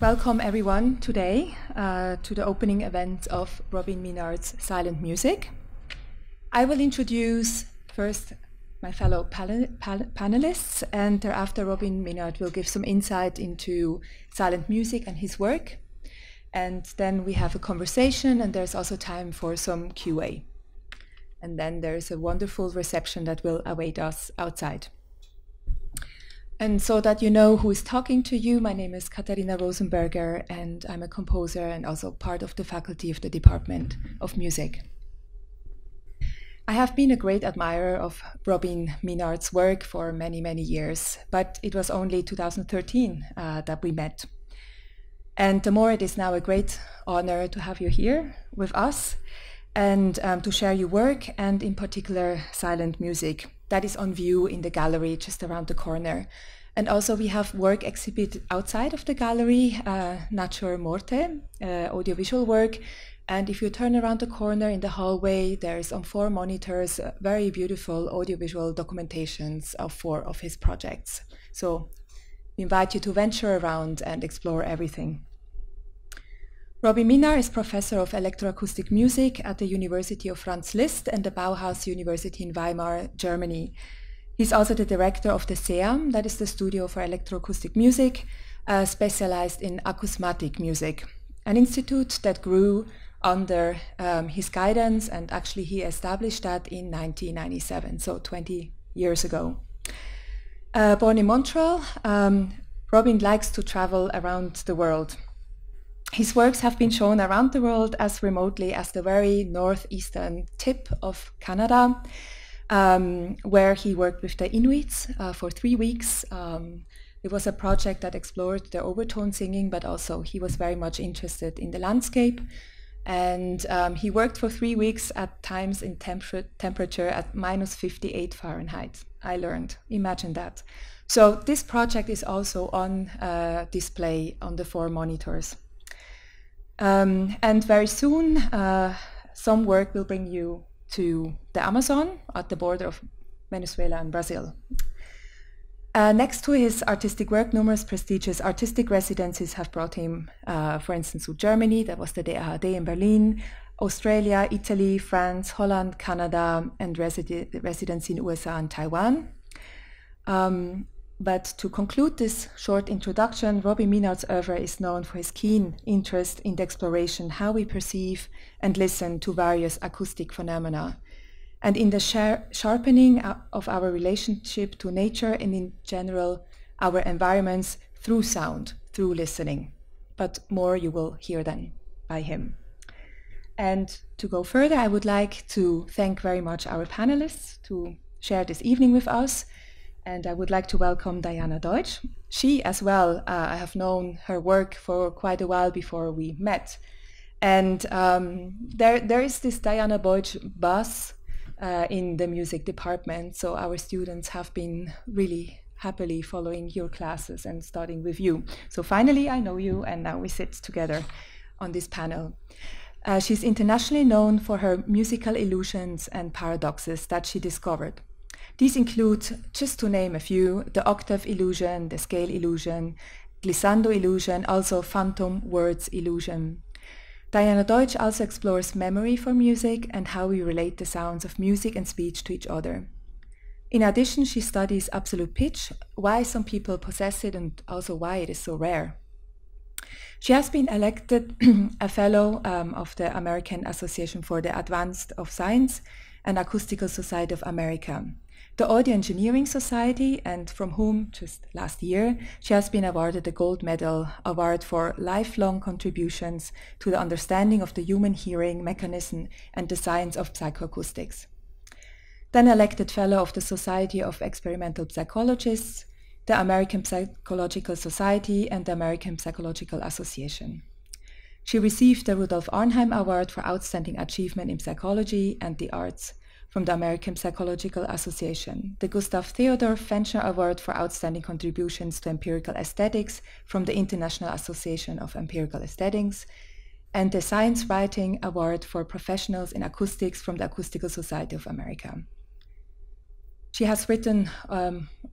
Welcome everyone today to the opening event of Robin Minard's Silent Music. I will introduce first my fellow panelists, and thereafter Robin Minard will give some insight into silent music and his work. And then we have a conversation, and there's also time for some QA. And then there's a wonderful reception that will await us outside. And so that you know who is talking to you, my name is Katharina Rosenberger, and I'm a composer and also part of the faculty of the Department of Music. I have been a great admirer of Robin Minard's work for many, many years, but it was only 2013 that we met. And the more, it is now a great honor to have you here with us and to share your work, and in particular silent music that is on view in the gallery just around the corner. And also we have work exhibited outside of the gallery, Natur Morte, audiovisual work. And if you turn around the corner in the hallway, there is on 4 monitors very beautiful audiovisual documentations of 4 of his projects. So we invite you to venture around and explore everything. Robin Minard is professor of electroacoustic music at the University of Franz Liszt and the Bauhaus University in Weimar, Germany. He's also the director of the SEAM, that is the Studio for Electroacoustic Music, specialized in acousmatic music, an institute that grew under his guidance, and actually he established that in 1997, so 20 years ago. Born in Montreal, Robin likes to travel around the world. His works have been shown around the world as remotely as the very northeastern tip of Canada, where he worked with the Inuits for 3 weeks. It was a project that explored the overtone singing, but also he was very much interested in the landscape. And he worked for 3 weeks at times in temperature at -58°F. I learned, imagine that. So this project is also on display on the 4 monitors. And very soon, some work will bring you to the Amazon at the border of Venezuela and Brazil. Next to his artistic work, numerous prestigious artistic residencies have brought him, for instance, to Germany, that was the DAAD in Berlin, Australia, Italy, France, Holland, Canada, and residency in USA and Taiwan. But to conclude this short introduction, Robin Minard's oeuvre is known for his keen interest in the exploration, how we perceive and listen to various acoustic phenomena, and in the sharpening of our relationship to nature and in general our environments through sound, through listening. But more you will hear then by him. And to go further, I would like to thank very much our panelists to share this evening with us. And I would like to welcome Diana Deutsch. She as well, I have known her work for quite a while before we met. And there is this Diana Deutsch buzz in the music department. So our students have been really happily following your classes and studying with you. So finally, I know you, and now we sit together on this panel. She's internationally known for her musical illusions and paradoxes that she discovered. These include, just to name a few, the octave illusion, the scale illusion, glissando illusion, also phantom words illusion. Diana Deutsch also explores memory for music and how we relate the sounds of music and speech to each other. In addition, she studies absolute pitch, why some people possess it and also why it is so rare. She has been elected a fellow of the American Association for the Advanced of Science and Acoustical Society of America, the Audio Engineering Society, and from whom, just last year, she has been awarded the Gold Medal Award for lifelong contributions to the understanding of the human hearing mechanism and the science of psychoacoustics. Then elected fellow of the Society of Experimental Psychologists, the American Psychological Society, and the American Psychological Association. She received the Rudolf Arnheim Award for Outstanding Achievement in Psychology and the Arts from the American Psychological Association, the Gustav Theodor Fenchner Award for Outstanding Contributions to Empirical Aesthetics from the International Association of Empirical Aesthetics, and the Science Writing Award for Professionals in Acoustics from the Acoustical Society of America. She has written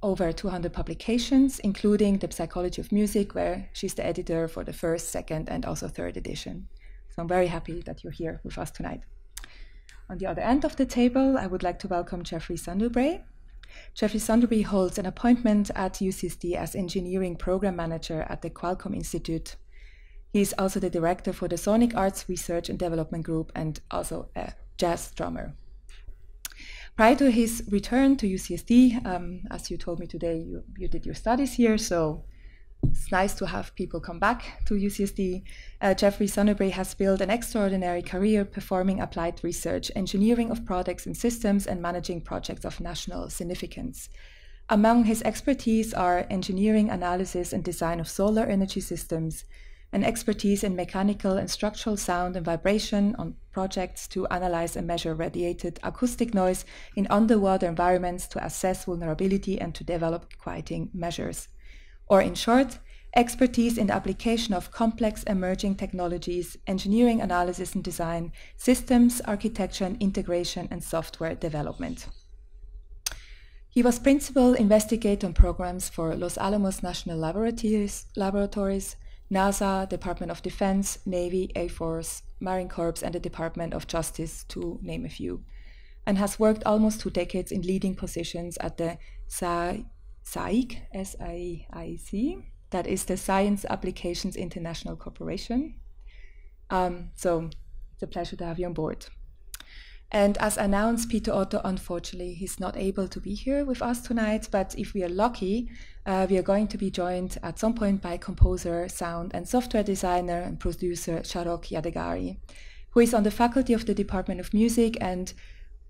over 200 publications, including The Psychology of Music, where she's the editor for the first, second, and also third edition. So I'm very happy that you're here with us tonight. On the other end of the table, I would like to welcome Jeffrey Sandubrae. Jeffrey Sandubrae holds an appointment at UCSD as Engineering Program Manager at the Qualcomm Institute. He is also the director for the Sonic Arts Research and Development Group and also a jazz drummer. Prior to his return to UCSD, as you told me today, you did your studies here, so it's nice to have people come back to UCSD. Jeffrey Sandubrae has built an extraordinary career performing applied research, engineering of products and systems, and managing projects of national significance. Among his expertise are engineering, analysis, and design of solar energy systems, and expertise in mechanical and structural sound and vibration on projects to analyze and measure radiated acoustic noise in underwater environments to assess vulnerability and to develop quieting measures. Or in short, expertise in the application of complex emerging technologies, engineering, analysis and design, systems, architecture and integration, and software development. He was principal investigator on programs for Los Alamos National Laboratories, NASA, Department of Defense, Navy, Air Force, Marine Corps, and the Department of Justice, to name a few, and has worked almost 2 decades in leading positions at the SAIC, S-I-I-C, that is the Science Applications International Corporation. So it's a pleasure to have you on board. And as announced, Peter Otto, unfortunately, he's not able to be here with us tonight, but if we are lucky, we are going to be joined at some point by composer, sound and software designer and producer Shahrokh Yadegari, who is on the faculty of the Department of Music, and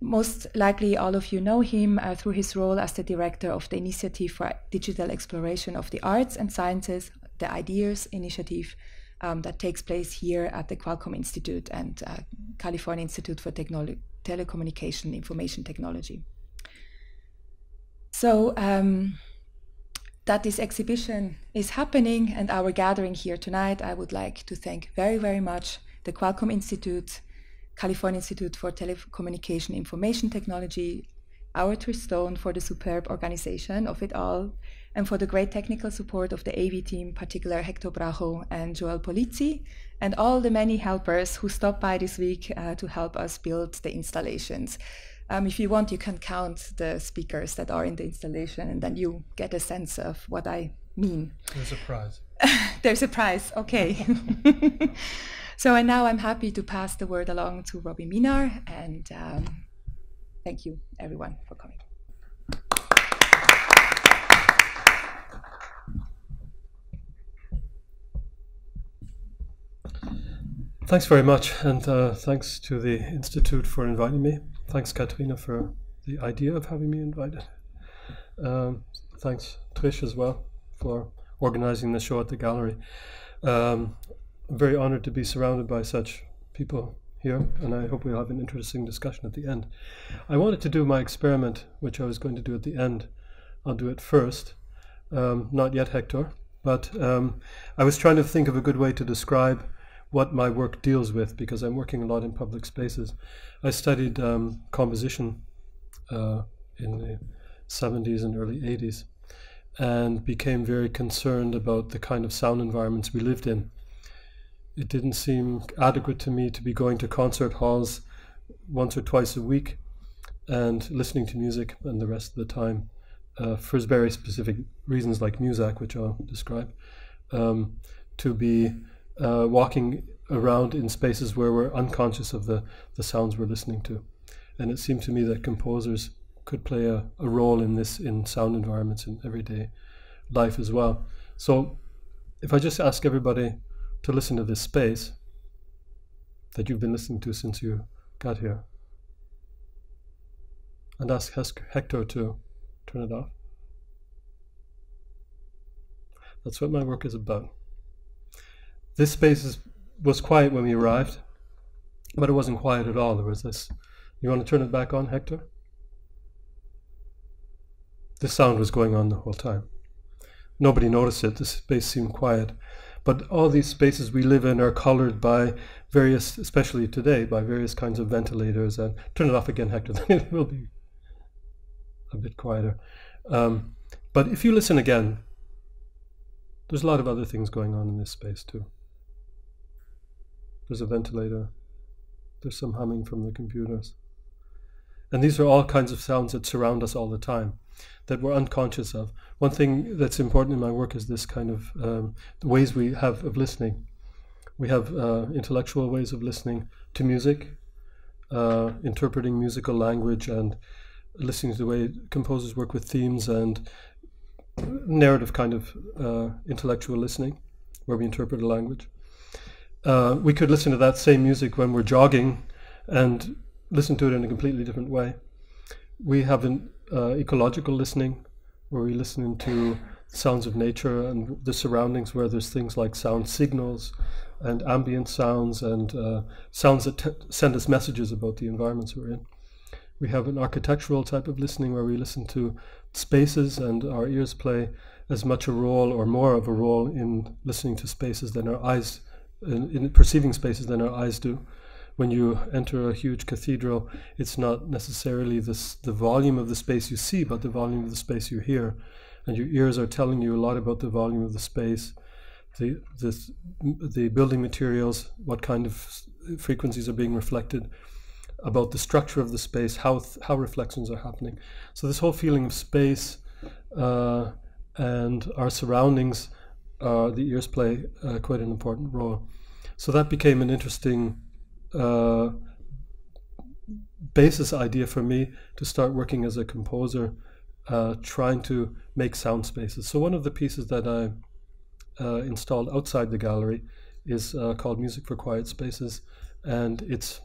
most likely all of you know him through his role as the director of the Initiative for Digital Exploration of the Arts and Sciences, the IDEARS initiative, that takes place here at the Qualcomm Institute and California Institute for Telecommunication Information Technology. So that this exhibition is happening and our gathering here tonight, I would like to thank very, very much the Qualcomm Institute, California Institute for Telecommunication Information Technology, our Trish Stone for the superb organization of it all, and for the great technical support of the AV team, particular Hector Bracho and Joel Polizzi, and all the many helpers who stopped by this week to help us build the installations. If you want, you can count the speakers that are in the installation, and then you get a sense of what I mean. There's a prize. There's a prize, okay. So, and now I'm happy to pass the word along to Robin Minard, and thank you, everyone, for coming. Thanks very much, and thanks to the Institute for inviting me. Thanks, Katharina, for the idea of having me invited. Thanks, Trish, as well, for organizing the show at the gallery. I'm very honored to be surrounded by such people here, and I hope we'll have an interesting discussion at the end. I wanted to do my experiment, which I was going to do at the end. I'll do it first. Not yet, Hector, but I was trying to think of a good way to describe what my work deals with, because I'm working a lot in public spaces. I studied composition in the 70s and early 80s, and became very concerned about the kind of sound environments we lived in. It didn't seem adequate to me to be going to concert halls once or twice a week and listening to music and the rest of the time, for very specific reasons like Muzak, which I'll describe, to be walking around in spaces where we're unconscious of the sounds we're listening to. And it seemed to me that composers could play a role in this, in sound environments in everyday life as well. So if I just ask everybody to listen to this space that you've been listening to since you got here, and ask Hector to turn it off. That's what my work is about. This space was quiet when we arrived, but it wasn't quiet at all. There was this, you want to turn it back on, Hector? This sound was going on the whole time. Nobody noticed it. This space seemed quiet. But all these spaces we live in are colored by various, especially today, by various kinds of ventilators. And turn it off again, Hector, then it will be. a bit quieter. But if you listen again, there's a lot of other things going on in this space too. There's a ventilator, there's some humming from the computers. And these are all kinds of sounds that surround us all the time, that we're unconscious of. One thing that's important in my work is this kind of the ways we have of listening. We have intellectual ways of listening to music, interpreting musical language, and listening to the way composers work with themes, and narrative kind of intellectual listening, where we interpret a language. We could listen to that same music when we're jogging and listen to it in a completely different way. We have an ecological listening, where we listen to sounds of nature and the surroundings, where there's things like sound signals and ambient sounds and sounds that send us messages about the environments we're in. We have an architectural type of listening, where we listen to spaces, and our ears play as much a role or more of a role in listening to spaces than our eyes, in perceiving spaces than our eyes do. When you enter a huge cathedral, it's not necessarily the volume of the space you see, but the volume of the space you hear. And your ears are telling you a lot about the volume of the space, the building materials, what kind of frequencies are being reflected, about the structure of the space, how reflections are happening. So this whole feeling of space and our surroundings, the ears play quite an important role. So that became an interesting basis idea for me to start working as a composer, trying to make sound spaces. So one of the pieces that I installed outside the gallery is called Music for Quiet Spaces, and its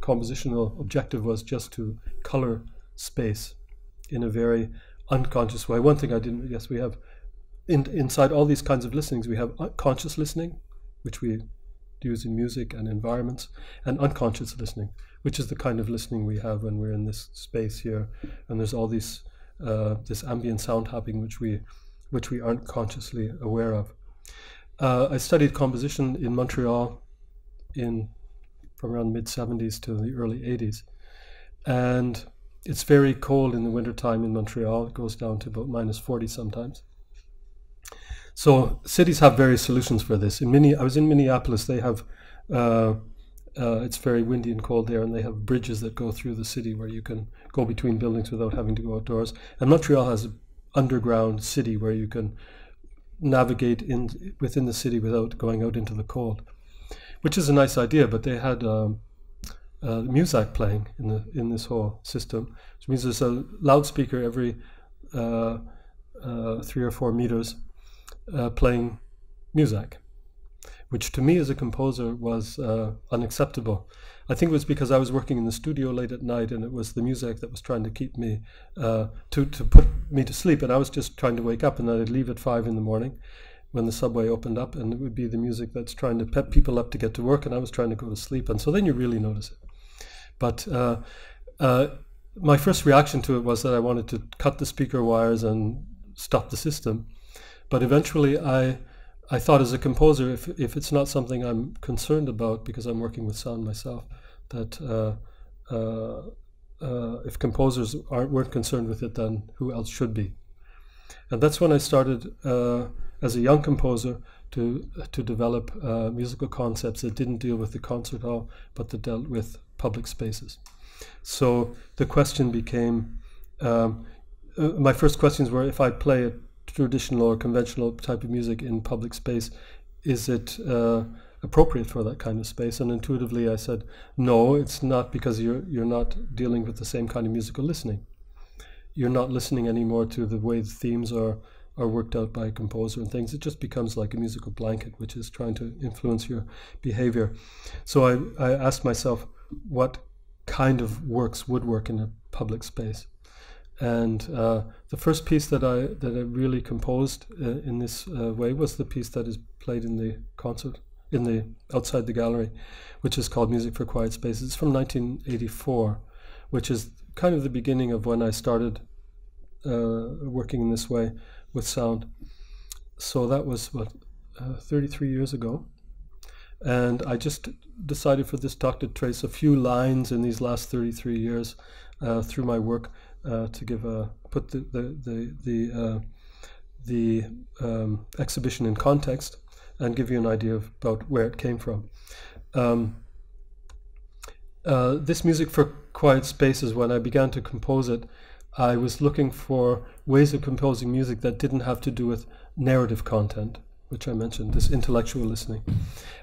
compositional objective was just to color space in a very unconscious way. One thing I didn't, yes, we have inside all these kinds of listenings, we have conscious listening, which we use in music and environments, and unconscious listening, which is the kind of listening we have when we're in this space here, and there's all these this ambient sound happening which we aren't consciously aware of. I studied composition in Montreal from around mid-70s to the early 80s, and it's very cold in the wintertime in Montreal. It goes down to about -40 sometimes. So cities have various solutions for this. I was in Minneapolis. They have, it's very windy and cold there, and they have bridges that go through the city where you can go between buildings without having to go outdoors. And Montreal has an underground city where you can navigate within the city without going out into the cold, which is a nice idea. But they had Muzak playing in this whole system, which means there's a loudspeaker every 3 or 4 meters. Playing music, which to me as a composer was unacceptable. I think it was because I was working in the studio late at night, and it was the music that was trying to keep me, to put me to sleep, and I was just trying to wake up, and then I'd leave at 5 in the morning when the subway opened up, and it would be the music that's trying to pep people up to get to work, and I was trying to go to sleep, and so then you really notice it. But my first reaction to it was that I wanted to cut the speaker wires and stop the system. But eventually I thought as a composer, if it's not something I'm concerned about, because I'm working with sound myself, that if composers weren't concerned with it, then who else should be? And that's when I started, as a young composer, to develop musical concepts that didn't deal with the concert hall, but that dealt with public spaces. So the question became, my first questions were, if I play it, traditional or conventional type of music in public space, is it appropriate for that kind of space? And intuitively I said, no, it's not, because you're not dealing with the same kind of musical listening. You're not listening anymore to the way the themes are worked out by a composer and things. It just becomes like a musical blanket, which is trying to influence your behavior. So I asked myself, what kind of works would work in a public space? And the first piece that I really composed in this way was the piece that is played in the concert, outside the gallery, which is called Music for Quiet Spaces. It's from 1984, which is kind of the beginning of when I started working in this way with sound. So that was, what, 33 years ago. And I just decided for this talk to trace a few lines in these last 33 years through my work to give a put the exhibition in context and give you an idea of, about where it came from. This music for quiet spaces, when I began to compose it, I was looking for ways of composing music that didn't have to do with narrative content, which I mentioned, this intellectual listening.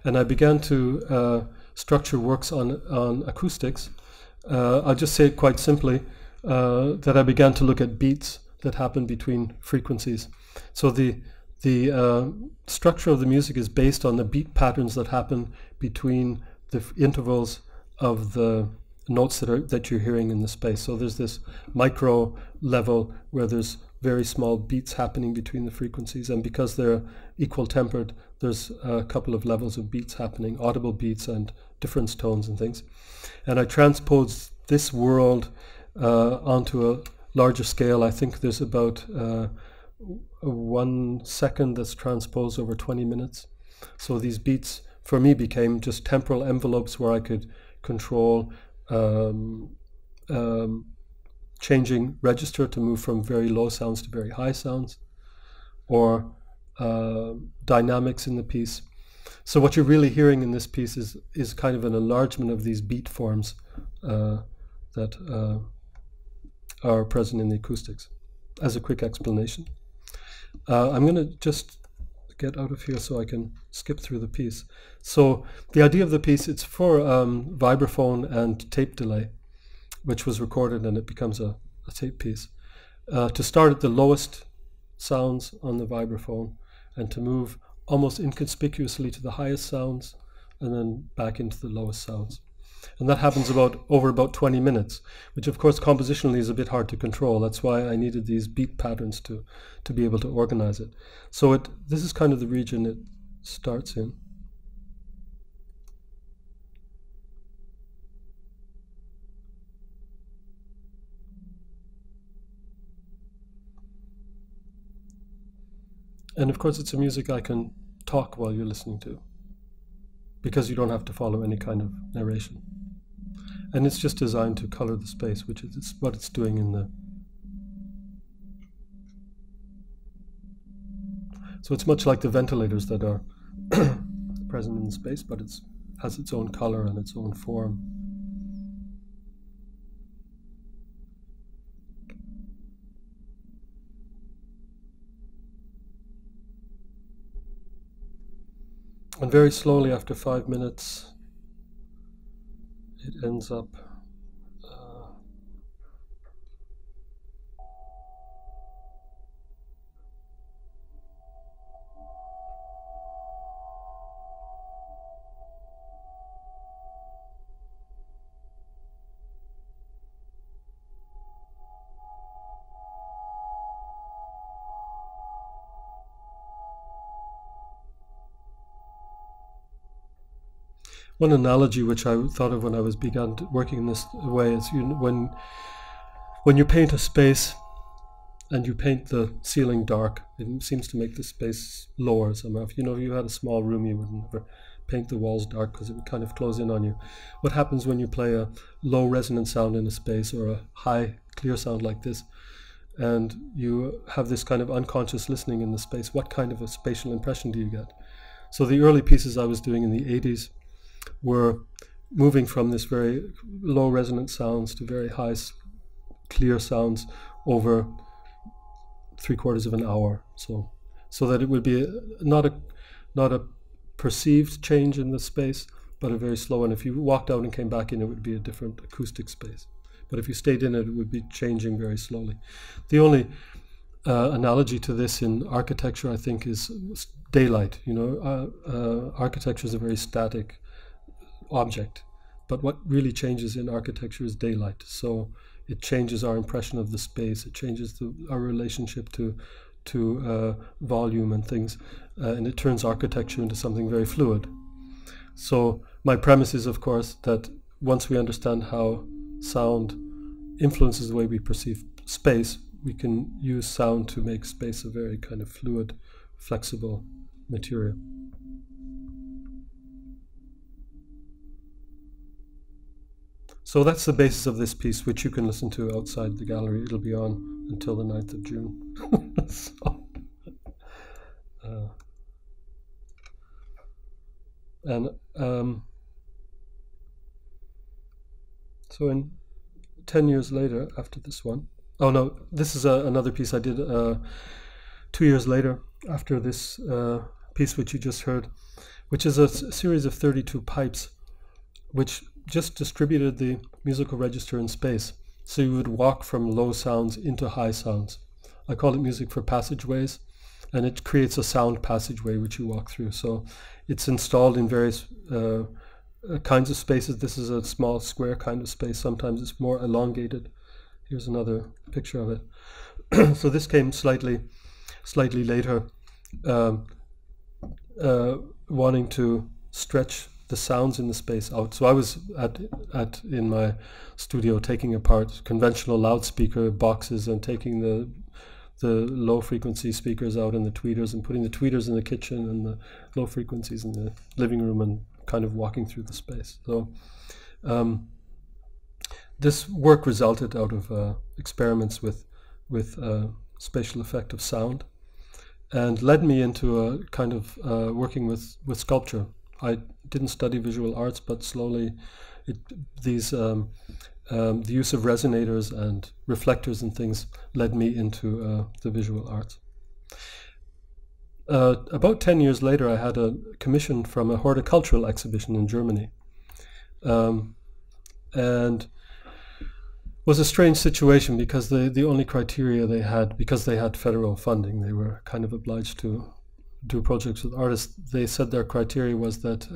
And I began to structure works on acoustics. I'll just say it quite simply, that I began to look at beats that happen between frequencies. So the structure of the music is based on the beat patterns that happen between the intervals of the notes that, that you're hearing in the space. So there's this micro level where there's very small beats happening between the frequencies, and because they're equal tempered, there's a couple of levels of beats happening, audible beats and difference tones and things. And I transposed this world onto a larger scale. I think there's about 1 second that's transposed over 20 minutes. So these beats, for me, became just temporal envelopes where I could control changing register to move from very low sounds to very high sounds, or dynamics in the piece. So what you're really hearing in this piece is kind of an enlargement of these beat forms that are present in the acoustics, as a quick explanation. I'm going to just get out of here so I can skip through the piece. So the idea of the piece, it's for vibraphone and tape delay, which was recorded, and it becomes a tape piece. To start at the lowest sounds on the vibraphone and to move almost inconspicuously to the highest sounds and then back into the lowest sounds. And that happens over about 20 minutes, which of course compositionally is a bit hard to control. That's why I needed these beat patterns to be able to organize it. So this is kind of the region it starts in. And of course it's a music I can talk while you're listening to, because you don't have to follow any kind of narration. And it's just designed to color the space, which is what it's doing in the... So it's much like the ventilators that are present in the space, but it has its own color and its own form. And very slowly, after 5 minutes, it ends up one analogy which I thought of when I was working in this way is when you paint a space and you paint the ceiling dark, it seems to make the space lower somehow. If if you had a small room, you would never paint the walls dark because it would kind of close in on you. What happens when you play a low resonant sound in a space or a high clear sound like this, and you have this kind of unconscious listening in the space? What kind of a spatial impression do you get? So the early pieces I was doing in the 80s were moving from this very low resonant sounds to very high clear sounds over 3/4 of an hour, so that it would be not a perceived change in the space, but a very slow one. If you walked out and came back in, it would be a different acoustic space, but if you stayed in it, it would be changing very slowly. The only analogy to this in architecture, I think, is daylight. Architecture is a very static object, but what really changes in architecture is daylight. So it changes our impression of the space, it changes our relationship to volume and things, and it turns architecture into something very fluid. So my premise is, of course, that once we understand how sound influences the way we perceive space, we can use sound to make space a very kind of fluid, flexible material. So that's the basis of this piece, which you can listen to outside the gallery. It'll be on until the 9th of June. So, so in 10 years later, after this one, oh no, this is another piece I did 2 years later after this piece which you just heard, which is a series of 32 pipes, which just distributed the musical register in space. So you would walk from low sounds into high sounds. I call it music for passageways, and it creates a sound passageway which you walk through. So it's installed in various kinds of spaces. This is a small square kind of space. Sometimes it's more elongated. Here's another picture of it. So this came slightly later, wanting to stretch the sounds in the space out. So I was in my studio taking apart conventional loudspeaker boxes and taking the low frequency speakers out and the tweeters, and putting the tweeters in the kitchen and the low frequencies in the living room, and kind of walking through the space. So this work resulted out of experiments with spatial effect of sound, and led me into a kind of working with sculpture. I didn't study visual arts, but slowly the use of resonators and reflectors and things led me into the visual arts. About 10 years later, I had a commission from a horticultural exhibition in Germany, and was a strange situation because the only criteria they had, because they had federal funding, they were kind of obliged to do projects with artists. They said their criteria was that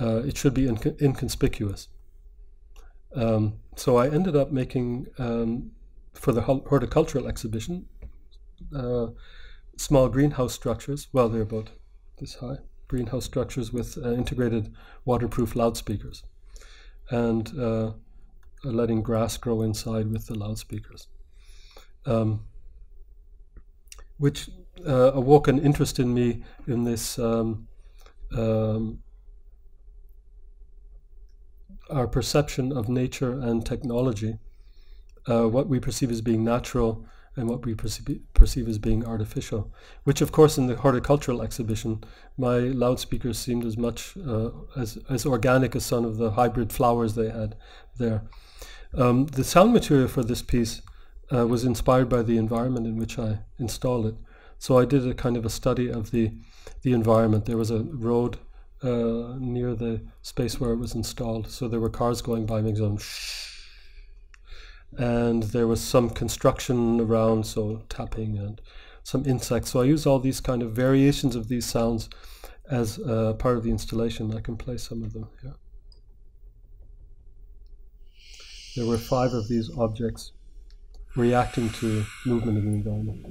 it should be inconspicuous. So I ended up making, for the horticultural exhibition, small greenhouse structures. Well, they're about this high. Greenhouse structures with integrated waterproof loudspeakers, and letting grass grow inside with the loudspeakers, which awoke an interest in me in this our perception of nature and technology, what we perceive as being natural and what we perceive as being artificial, which of course in the horticultural exhibition, my loudspeakers seemed as much as organic as some of the hybrid flowers they had there. The sound material for this piece was inspired by the environment in which I installed it. So I did a kind of a study of the environment. There was a road near the space where it was installed, so there were cars going by making some shh. And there was some construction around, so tapping and some insects. So I use all these kind of variations of these sounds as part of the installation. I can play some of them here. There were 5 of these objects reacting to movement of the environment.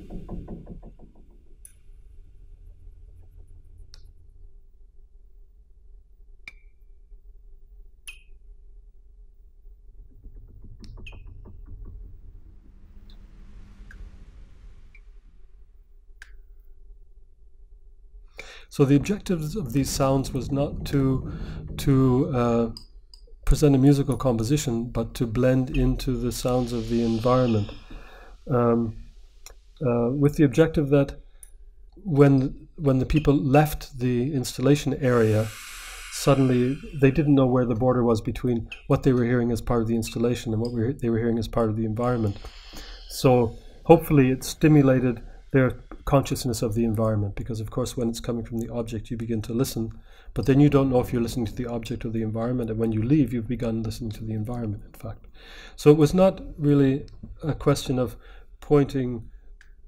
So the objective of these sounds was not to present a musical composition, but to blend into the sounds of the environment, with the objective that when the people left the installation area, suddenly they didn't know where the border was between what they were hearing as part of the installation and what they were hearing as part of the environment. So hopefully it stimulated their consciousness of the environment, because of course when it's coming from the object you begin to listen, but then you don't know if you're listening to the object or the environment, and when you leave you've begun listening to the environment, in fact. So it was not really a question of pointing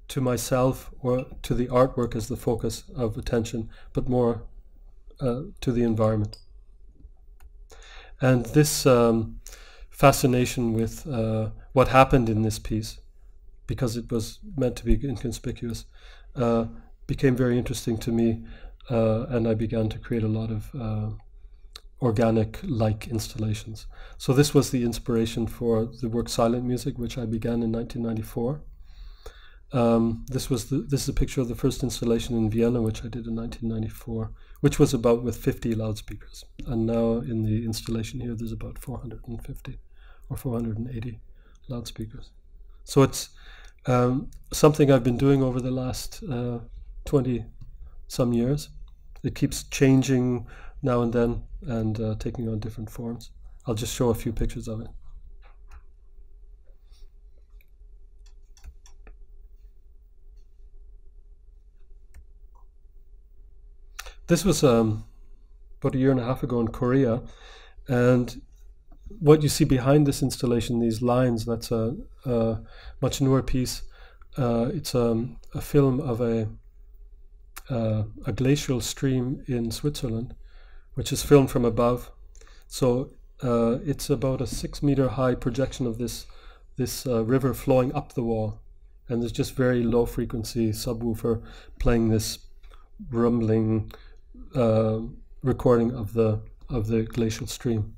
to myself or to the artwork as the focus of attention, but more to the environment. And this fascination with what happened in this piece, because it was meant to be inconspicuous, became very interesting to me, and I began to create a lot of organic-like installations. So this was the inspiration for the work Silent Music, which I began in 1994. This is a picture of the first installation in Vienna, which I did in 1994, which was about with 50 loudspeakers. And now in the installation here, there's about 450 or 480 loudspeakers. So it's something I've been doing over the last 20-some years. It keeps changing now and then and taking on different forms. I'll just show a few pictures of it. This was about a year and a half ago in Korea, and what you see behind this installation, these lines, that's a much newer piece. It's a film of a glacial stream in Switzerland, which is filmed from above. So it's about a 6 meter high projection of this river flowing up the wall, and there's just very low frequency subwoofer playing this rumbling recording of the glacial stream,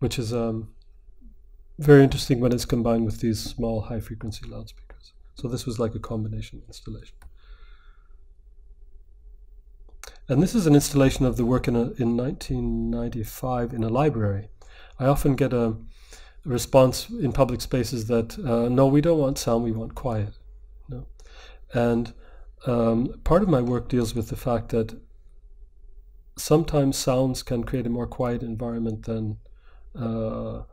which is very interesting when it's combined with these small high frequency loudspeakers. So this was like a combination installation. And this is an installation of the work in 1995 in a library. I often get a response in public spaces that no, we don't want sound, we want quiet. No. And part of my work deals with the fact that sometimes sounds can create a more quiet environment than a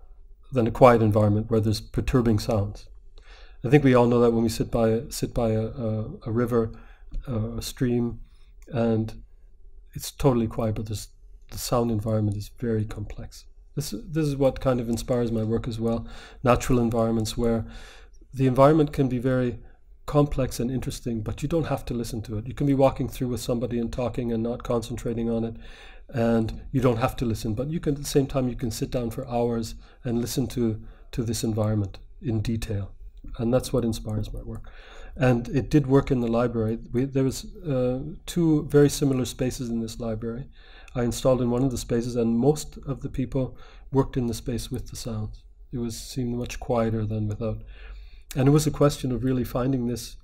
quiet environment where there's perturbing sounds. I think we all know that when we sit by a river, a stream, and it's totally quiet, but the sound environment is very complex. This is what kind of inspires my work as well. Natural environments where the environment can be very complex and interesting, but you don't have to listen to it. You can be walking through with somebody and talking and not concentrating on it, and you don't have to listen, but you can, at the same time, you can sit down for hours and listen to this environment in detail. And that's what inspires my work. And it did work in the library. There was two very similar spaces in this library. I installed in one of the spaces, and most of the people worked in the space with the sounds. It seemed much quieter than without. And it was a question of really finding this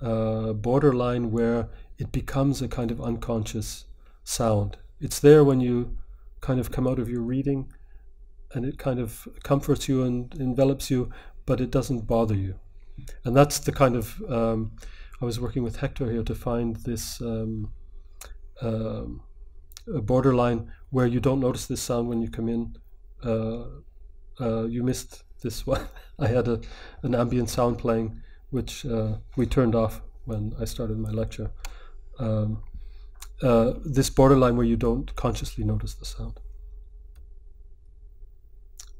borderline where it becomes a kind of unconscious sound. It's there when you kind of come out of your reading, and it kind of comforts you and envelops you, but it doesn't bother you. And that's the kind of, I was working with Hector here to find this borderline where you don't notice this sound when you come in. You missed this one. I had an ambient sound playing, which we turned off when I started my lecture. This borderline where you don't consciously notice the sound.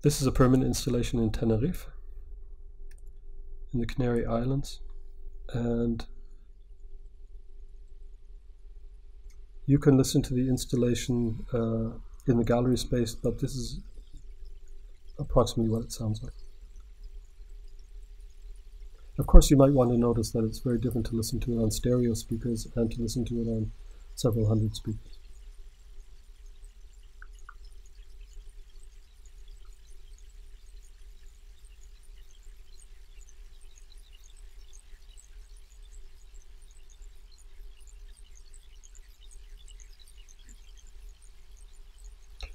This is a permanent installation in Tenerife, in the Canary Islands, and you can listen to the installation in the gallery space, but this is approximately what it sounds like. Of course, you might want to notice that it's very different to listen to it on stereo speakers and to listen to it on several hundred speakers.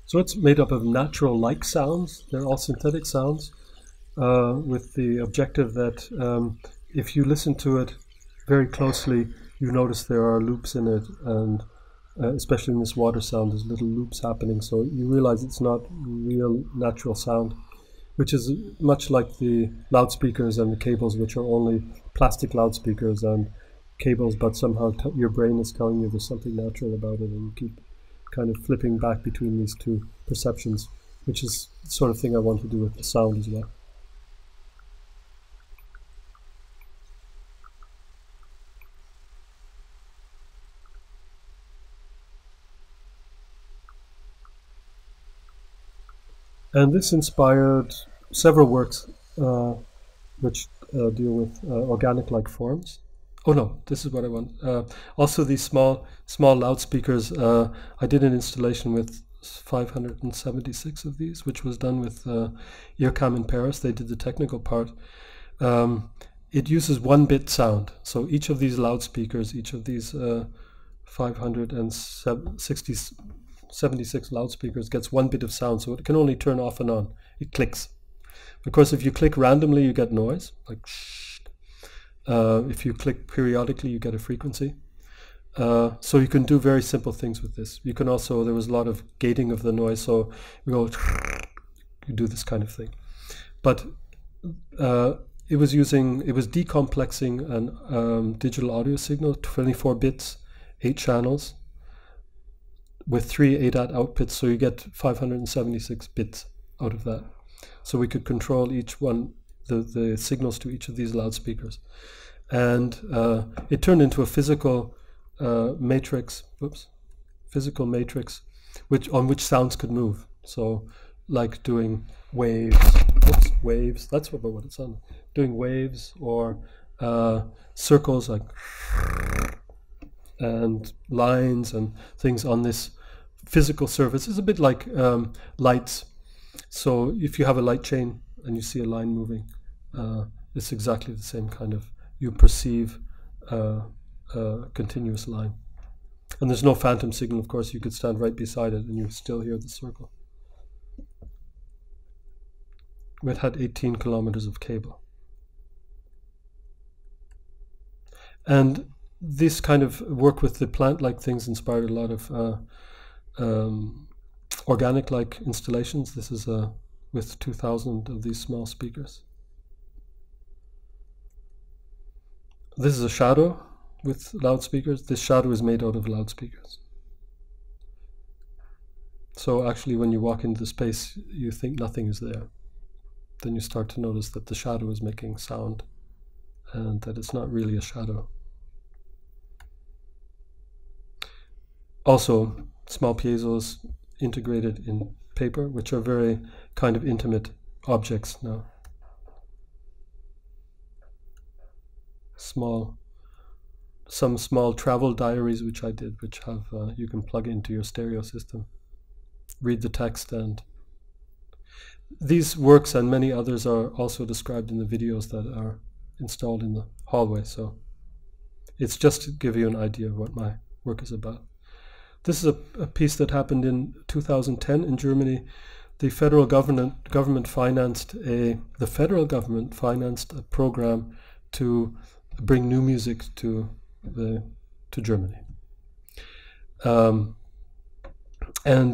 So it's made up of natural-like sounds. They're all synthetic sounds with the objective that if you listen to it very closely, you notice there are loops in it, and especially in this water sound, there's little loops happening. So you realize it's not real natural sound, which is much like the loudspeakers and the cables, which are only plastic loudspeakers and cables, but somehow your brain is telling you there's something natural about it, and you keep kind of flipping back between these two perceptions, which is the sort of thing I want to do with the sound as well. And this inspired several works which deal with organic-like forms. Oh no, this is what I want. Also these small loudspeakers. I did an installation with 576 of these, which was done with IRCAM in Paris. They did the technical part. it uses 1-bit sound. So each of these loudspeakers, each of these 576 loudspeakers gets 1 bit of sound, so it can only turn off and on. It clicks. Of course, if you click randomly, you get noise, like shh. If you click periodically, you get a frequency. So you can do very simple things with this. You can also, there was a lot of gating of the noise, so you go, you do this kind of thing. But it was using, it was decomplexing an digital audio signal, 24 bits, 8 channels, with 3 ADAT outputs, so you get 576 bits out of that. So we could control each one, the signals to each of these loudspeakers. And it turned into a physical matrix, physical matrix, on which sounds could move. So like doing waves, waves, that's what it sounded like. Doing waves or circles, like, and lines and things on this physical surface. It's a bit like lights. So if you have a light chain and you see a line moving, it's exactly the same kind of, you perceive a continuous line. And there's no phantom signal, of course. You could stand right beside it and you still hear the circle. It had 18 kilometers of cable. And this kind of work with the plant-like things inspired a lot of organic-like installations. This is with 2,000 of these small speakers. This is a shadow with loudspeakers. This shadow is made out of loudspeakers. So actually, when you walk into the space, you think nothing is there. Then you start to notice that the shadow is making sound and that it's not really a shadow. Also, small piezos integrated in paper, which are very kind of intimate objects now. Small, some small travel diaries, which I did, which have, you can plug into your stereo system, read the text, and these works and many others are also described in the videos that are installed in the hallway. So it's just to give you an idea of what my work is about. This is a piece that happened in 2010 in Germany. The federal government financed a program to bring new music to Germany. And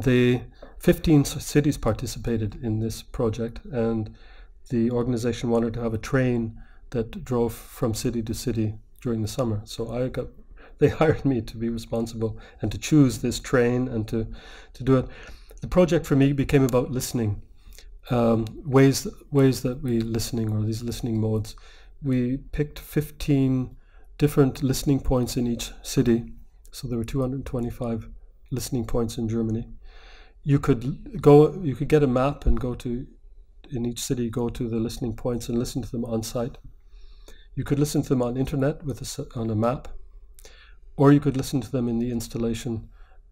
the 15 cities participated in this project, and the organization wanted to have a train that drove from city to city during the summer. So they hired me to be responsible and to choose this train and to do it. The project for me became about listening, ways that we listening, or these listening modes. We picked 15 different listening points in each city. So there were 225 listening points in Germany. You could get a map and go to, in each city, go to the listening points and listen to them on site. You could listen to them on internet on a map, or you could listen to them in the installation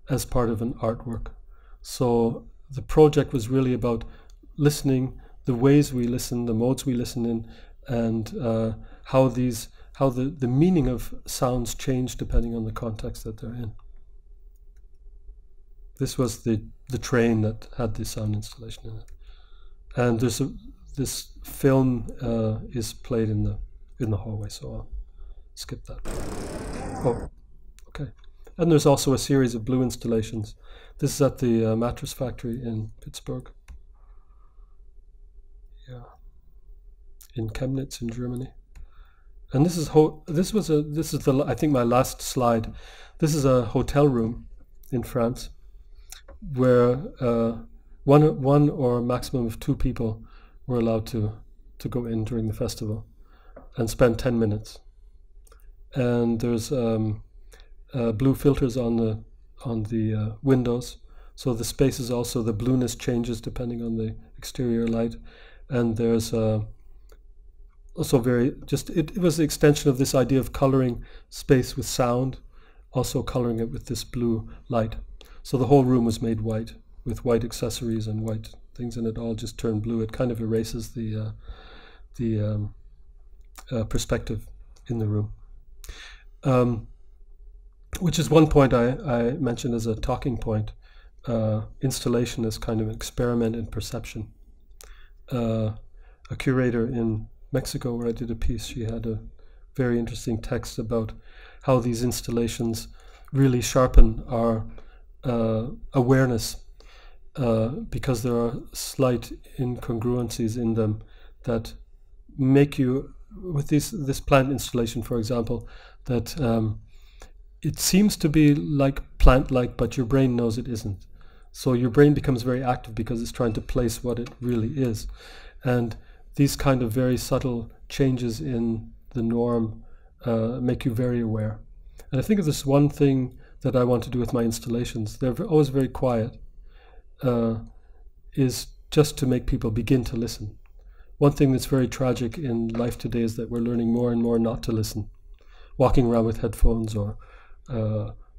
as part of an artwork. So the project was really about listening, the ways we listen, the modes we listen in, and how the meaning of sounds change depending on the context that they're in. This was the train that had the sound installation in it. And there's this film is played in the hallway, so I'll skip that. Oh. Okay. And there's also a series of blue installations. This is at the mattress factory in Pittsburgh. Yeah. In Chemnitz in Germany. And this is I think my last slide. This is a hotel room in France where one or a maximum of 2 people were allowed to go in during the festival and spend 10 minutes. And there's blue filters on the windows, so the space is also, the blueness changes depending on the exterior light. And there's also it was the extension of this idea of coloring space with sound, also coloring it with this blue light. So the whole room was made white with white accessories and white things, and it all just turned blue. It kind of erases the perspective in the room, which is one point I mentioned as a talking point. Installation is kind of an experiment in perception. A curator in Mexico where I did a piece, she had a very interesting text about how these installations really sharpen our awareness, because there are slight incongruencies in them that make you, with this plant installation, for example, that it seems to be like plant-like, but your brain knows it isn't. So your brain becomes very active because it's trying to place what it really is. And these kind of very subtle changes in the norm make you very aware. And I think of this one thing that I want to do with my installations, they're always very quiet, is just to make people begin to listen. One thing that's very tragic in life today is that we're learning more and more not to listen, walking around with headphones or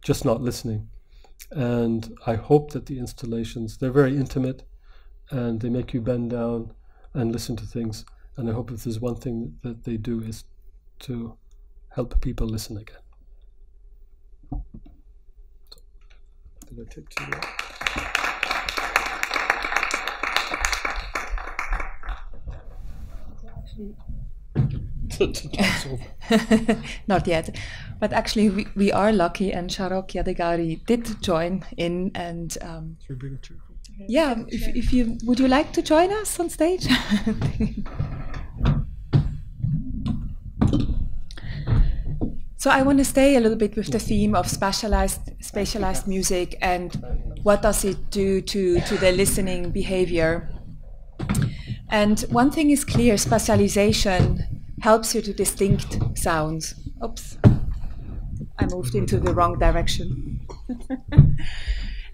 just not listening. And I hope that the installations, they're very intimate and they make you bend down and listen to things. And I hope if there's one thing that they do is to help people listen again. Did I take too long? Not yet, but actually we are lucky, and Shahrokh Yadegari did join in. And should we bring a chair? Yeah, if you would, you like to join us on stage? So I want to stay a little bit with the theme of specialized music and what does it do to the listening behavior. And one thing is clear: specialization helps you to distinct sounds. Oops, I moved into the wrong direction.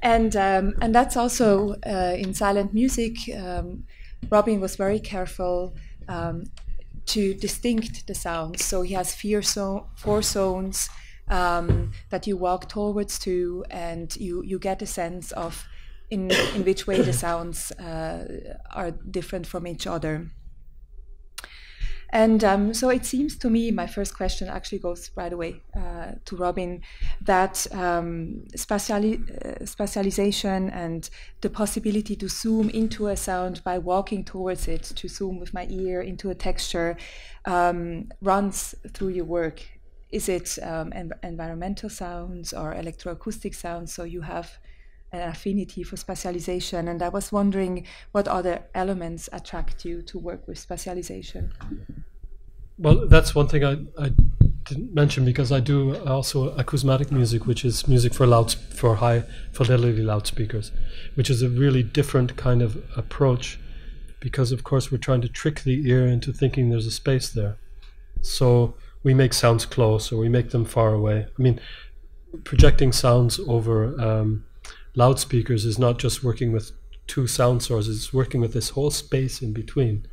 And that's also in silent music. Robin was very careful to distinct the sounds. So he has four zones that you walk towards to, and you get a sense of in which way the sounds are different from each other. And so it seems to me, my first question actually goes right away to Robin, that spatialization and the possibility to zoom into a sound by walking towards it, to zoom with my ear into a texture, runs through your work. Is it environmental sounds or electroacoustic sounds? So you have an affinity for specialization, and I was wondering what other elements attract you to work with specialization. Well, that's one thing I didn't mention, because I do also acousmatic music, which is music for high fidelity loudspeakers, which is a really different kind of approach, because of course we're trying to trick the ear into thinking there's a space there. So we make sounds close or we make them far away. I mean, projecting sounds over loudspeakers is not just working with two sound sources, it's working with this whole space in between.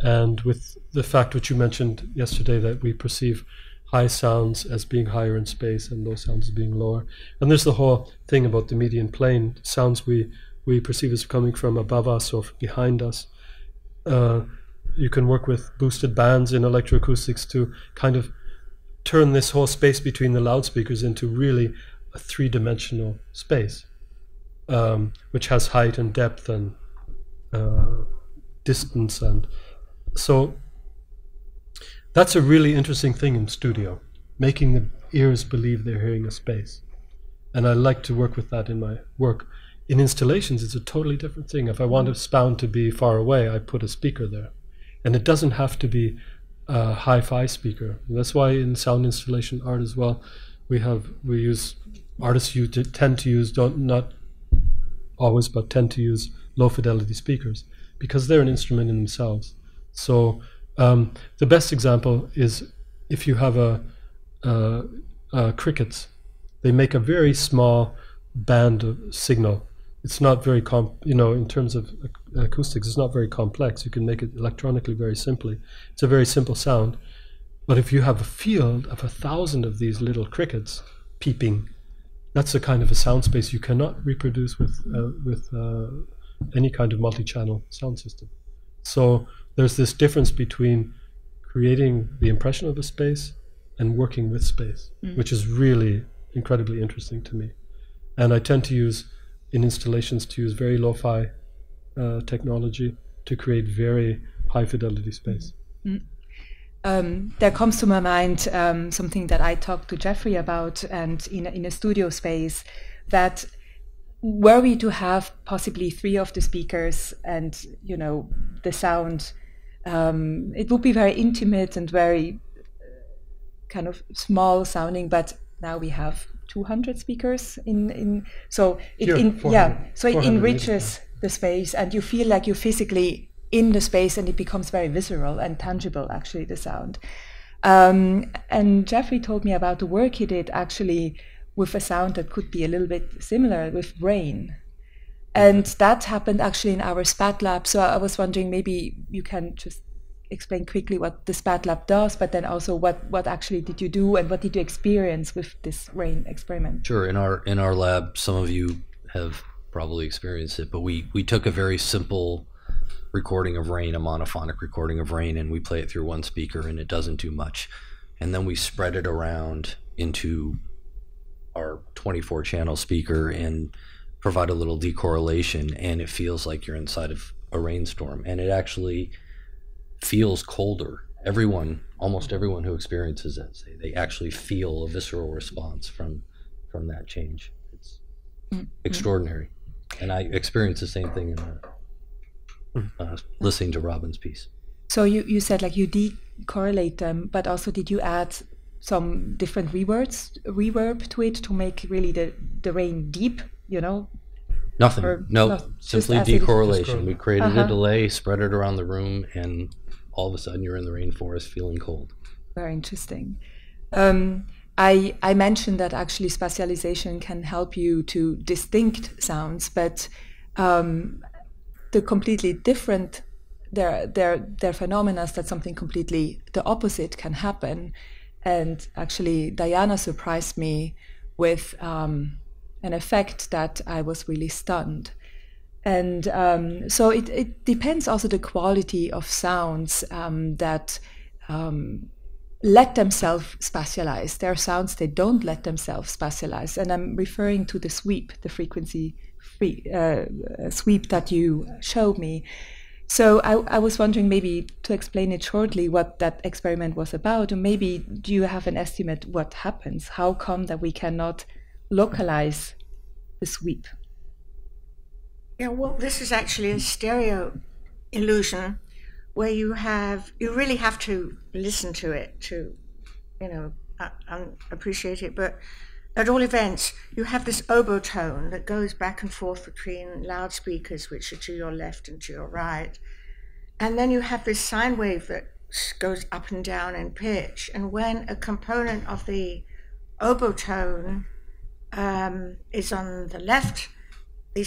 And with the fact which you mentioned yesterday, that we perceive high sounds as being higher in space and low sounds as being lower. And there's the whole thing about the median plane, sounds we perceive as coming from above us or behind us. You can work with boosted bands in electroacoustics to kind of turn this whole space between the loudspeakers into really a three-dimensional space. Which has height and depth and distance, and so that's a really interesting thing in studio, making the ears believe they're hearing a space. And I like to work with that in my work. In installations, it's a totally different thing. If I want a sound to be far away, I put a speaker there, and it doesn't have to be a hi-fi speaker. And that's why in sound installation art as well, artists tend to use low fidelity speakers, because they're an instrument in themselves. So the best example is if you have crickets, they make a very small band of signal. It's not very in terms of acoustics, it's not very complex. You can make it electronically very simply. It's a very simple sound. But if you have a field of 1,000 of these little crickets peeping, that's the kind of a sound space you cannot reproduce with any kind of multi-channel sound system. So there's this difference between creating the impression of a space and working with space, which is really incredibly interesting to me. And I tend to use, in installations, to use very lo-fi technology to create very high fidelity space. There comes to my mind something that I talked to Jeffrey about, and in a studio space, that were we to have possibly 3 of the speakers and, you know, the sound, it would be very intimate and very kind of small sounding, but now we have 200 speakers in so it so it enriches the space, and you feel like you're physically in the space, and it becomes very visceral and tangible, actually, the sound. And Jeffrey told me about the work he did actually with a sound that could be a little bit similar, with rain. And that happened actually in our SPAT lab. So I was wondering, maybe you can just explain quickly what the SPAT lab does, but then also what actually did you do and what did you experience with this rain experiment? Sure. In our lab, some of you have probably experienced it, but we took a very simple recording of rain, a monophonic recording of rain, and we play it through one speaker, and it doesn't do much. And then we spread it around into our 24-channel speaker and provide a little decorrelation, and it feels like you're inside of a rainstorm, and it actually feels colder. Everyone, almost everyone who experiences it, they actually feel a visceral response from that change. It's extraordinary, and I experienced the same thing in listening to Robin's piece. So you said like you decorrelate them, but also did you add some different reverb to it to make really the rain deep? You know, nothing. No, simply decorrelation. We created a delay, spread it around the room, and all of a sudden you're in the rainforest feeling cold. Very interesting. I mentioned that actually spatialization can help you to distinct sounds, but the completely different, their phenomena is that something completely the opposite can happen. And actually, Diana surprised me with an effect that I was really stunned. And so it depends also the quality of sounds that let themselves spatialize. There are sounds that don't let themselves spatialize. And I'm referring to the sweep, the frequency sweep that you showed me. So I was wondering, maybe to explain it shortly, what that experiment was about, or maybe do you have an estimate what happens? How come that we cannot localize the sweep? Yeah, well, this is actually a stereo illusion where you really have to listen to it to, you know, appreciate it. But at all events, you have this oboe tone that goes back and forth between loudspeakers, which are to your left and to your right. And then you have this sine wave that goes up and down in pitch. And when a component of the oboe tone is on the left, a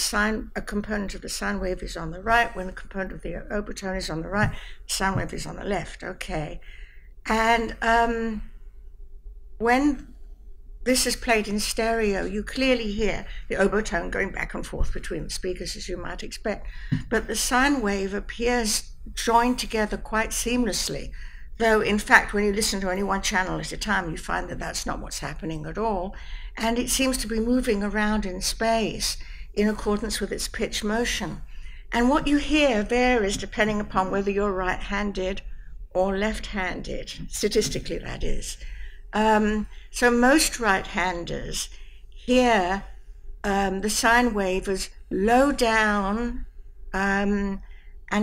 component of the sine wave is on the right. When a component of the oboe tone is on the right, the sine wave is on the left. Okay. And when this is played in stereo, you clearly hear the oboe tone going back and forth between the speakers, as you might expect, but the sine wave appears joined together quite seamlessly, though in fact when you listen to only one channel at a time you find that that's not what's happening at all, and it seems to be moving around in space in accordance with its pitch motion. And what you hear varies depending upon whether you're right-handed or left-handed, statistically that is. So most right-handers hear the sine wave as low down and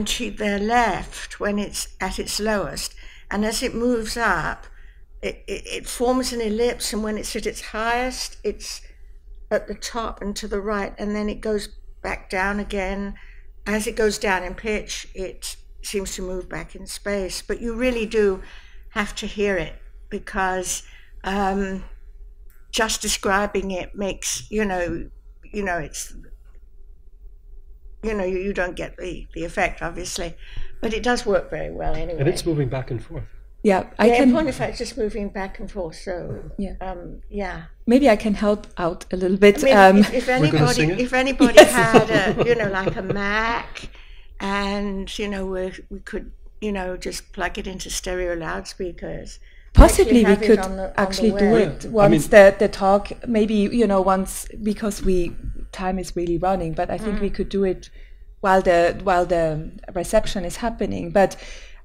to their left when it's at its lowest, and as it moves up it forms an ellipse, and when it's at its highest it's at the top and to the right, and then it goes back down again. As it goes down in pitch it seems to move back in space, but you really do have to hear it, because just describing it makes, you don't get the effect, obviously, but it does work very well anyway. And it's moving back and forth. Yeah, in point of fact, it's just moving back and forth. So yeah, maybe I can help out a little bit. I mean, if anybody had a, like a Mac, and we could. you know, just plug it into stereo loudspeakers. Possibly we could actually do it once the talk, maybe, you know, once, because time is really running, but I think we could do it while the reception is happening. But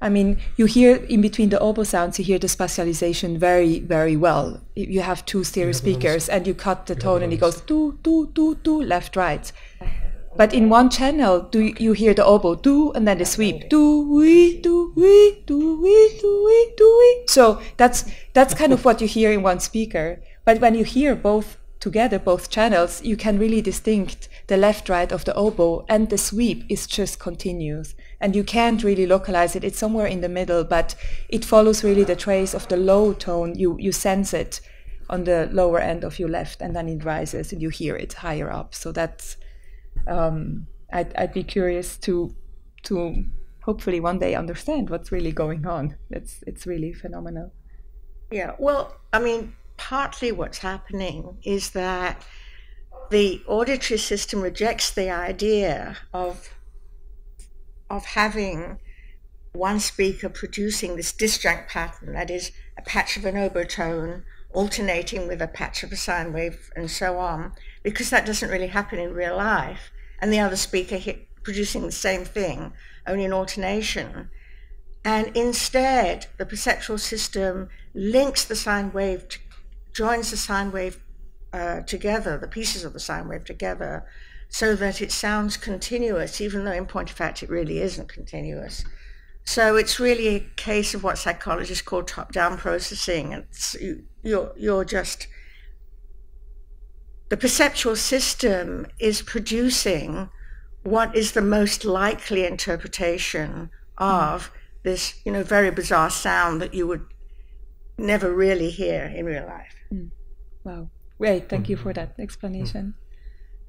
I mean, you hear in between the oboe sounds, you hear the spatialization very, very well. You have two stereo speakers and you cut the tone and it goes do, do, do, do, left, right. But in one channel, you hear the oboe do, and then the sweep do, we, do, we, do, we, do, we, do, we. So that's kind of what you hear in one speaker. But when you hear both together, both channels, you can really distinct the left, right of the oboe, and the sweep is just continuous, and you can't really localize it. It's somewhere in the middle, but it follows really the trace of the low tone. You sense it on the lower end of your left, and then it rises, and you hear it higher up. So that's. I'd be curious to hopefully one day understand what's really going on. It's really phenomenal. Yeah, well, I mean, partly what's happening is that the auditory system rejects the idea of having one speaker producing this disjunct pattern, that is, a patch of an oboe tone alternating with a patch of a sine wave and so on, because that doesn't really happen in real life, and the other speaker producing the same thing, only in alternation. And instead, the perceptual system links the sine wave, joins the sine wave together, the pieces of the sine wave together, so that it sounds continuous, even though in point of fact it really isn't continuous. So it's really a case of what psychologists call top-down processing. It's, you're just, the perceptual system is producing what is the most likely interpretation of this, you know, very bizarre sound that you would never really hear in real life. Wow, great, thank you for that explanation.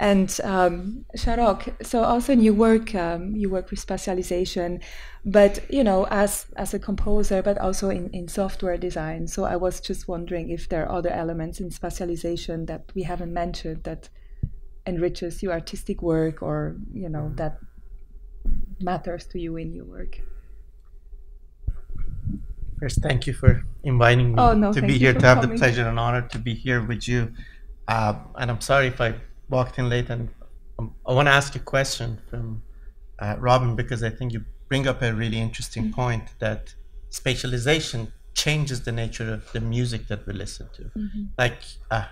And Shahrokh, so also in your work, you work with spatialization, but you know, as a composer, but also in software design. So I was just wondering if there are other elements in spatialization that we haven't mentioned that enriches your artistic work, or you know, that matters to you in your work. First, thank you for inviting me to be here, to have the pleasure and honor to be here with you. And I'm sorry if I walked in late, and I want to ask a question from Robin, because I think you bring up a really interesting point, that spatialization changes the nature of the music that we listen to. Like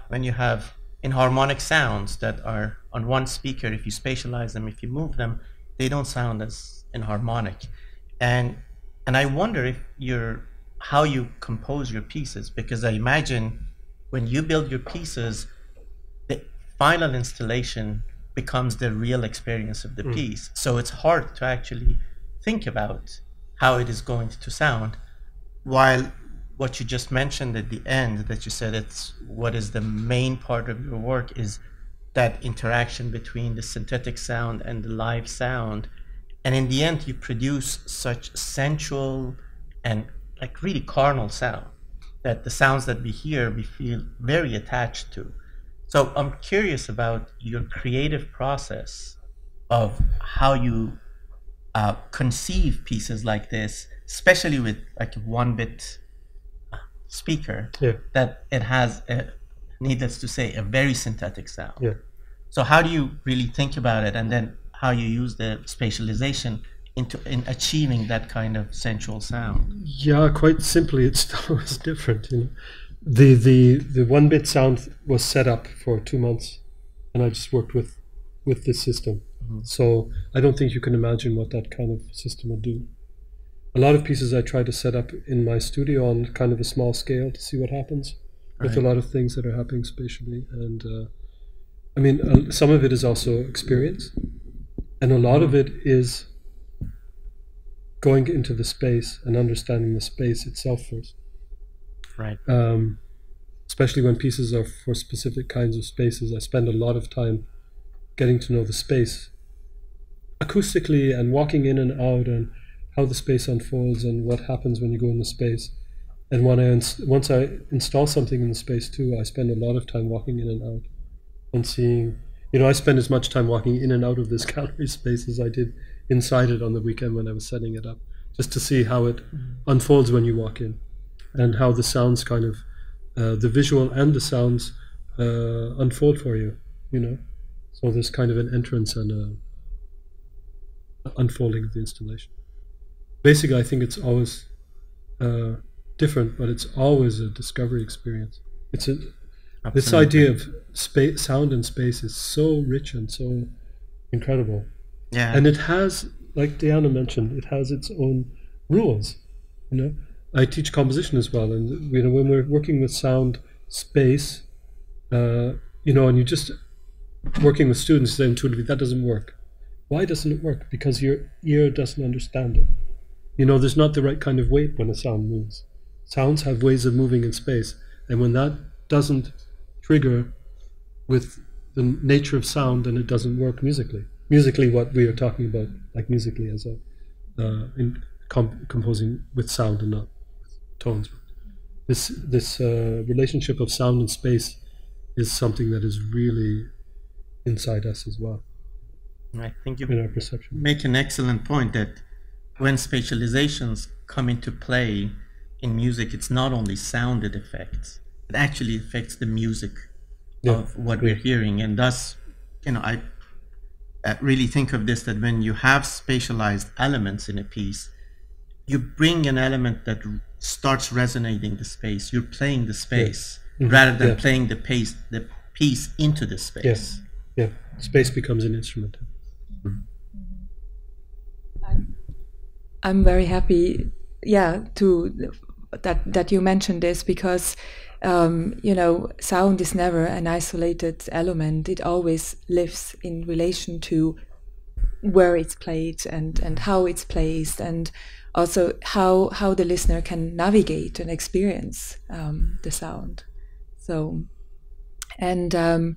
when you have inharmonic sounds that are on one speaker, if you spatialize them, if you move them, they don't sound as inharmonic. And I wonder if how you compose your pieces, because I imagine when you build your pieces, final installation becomes the real experience of the piece. So it's hard to actually think about how it is going to sound, while what you just mentioned at the end, that you said it's what is the main part of your work, is that interaction between the synthetic sound and the live sound. And in the end, you produce such sensual and like really carnal sound, that the sounds that we hear, we feel very attached to. So I'm curious about your creative process of how you conceive pieces like this, especially with like a one-bit speaker, that it has, needless to say, a very synthetic sound. So how do you really think about it, and then how you use the spatialization in achieving that kind of sensual sound? Yeah, quite simply, it's always different, you know. The one-bit sound was set up for 2 months, and I just worked with this system. So I don't think you can imagine what that kind of system would do. A lot of pieces I try to set up in my studio on kind of a small scale to see what happens with a lot of things that are happening spatially. And I mean, some of it is also experience, and a lot of it is going into the space and understanding the space itself first. Right. Especially when pieces are for specific kinds of spaces, I spend a lot of time getting to know the space acoustically, and walking in and out, and how the space unfolds, and what happens when you go in the space. And when once I install something in the space too, I spend a lot of time walking in and out, and seeing, you know, I spend as much time walking in and out of this gallery space as I did inside it on the weekend when I was setting it up. just to see how it unfolds when you walk in, and how the sounds kind of, the visual and the sounds unfold for you, you know? So there's kind of an entrance and a unfolding of the installation. Basically, I think it's always different, but it's always a discovery experience. It's a, this idea of space, sound and space is so rich and so incredible. Yeah. And it has, like Diana mentioned, it has its own rules, you know? I teach composition as well, and you know, when we're working with sound, space, you know, and you're just working with students, they intuitively, that doesn't work. Why doesn't it work? Because your ear doesn't understand it. You know, there's not the right kind of weight when a sound moves. Sounds have ways of moving in space, and when that doesn't trigger with the nature of sound, then it doesn't work musically. Musically, what we are talking about, like musically as a in composing with sound and not tones. This relationship of sound and space is something that is really inside us as well. I think you make an excellent point that when spatializations come into play in music, it's not only sound it affects, it actually affects the music of what we're hearing. And thus, you know, I really think of this, that when you have spatialized elements in a piece, you bring an element that starts resonating the space. You're playing the space rather than playing the piece into the space. Yes. Yeah, space becomes an instrument. I'm very happy, that you mentioned this, because you know, sound is never an isolated element. It always lives in relation to where it's played and how it's placed, and also how the listener can navigate and experience the sound. So, and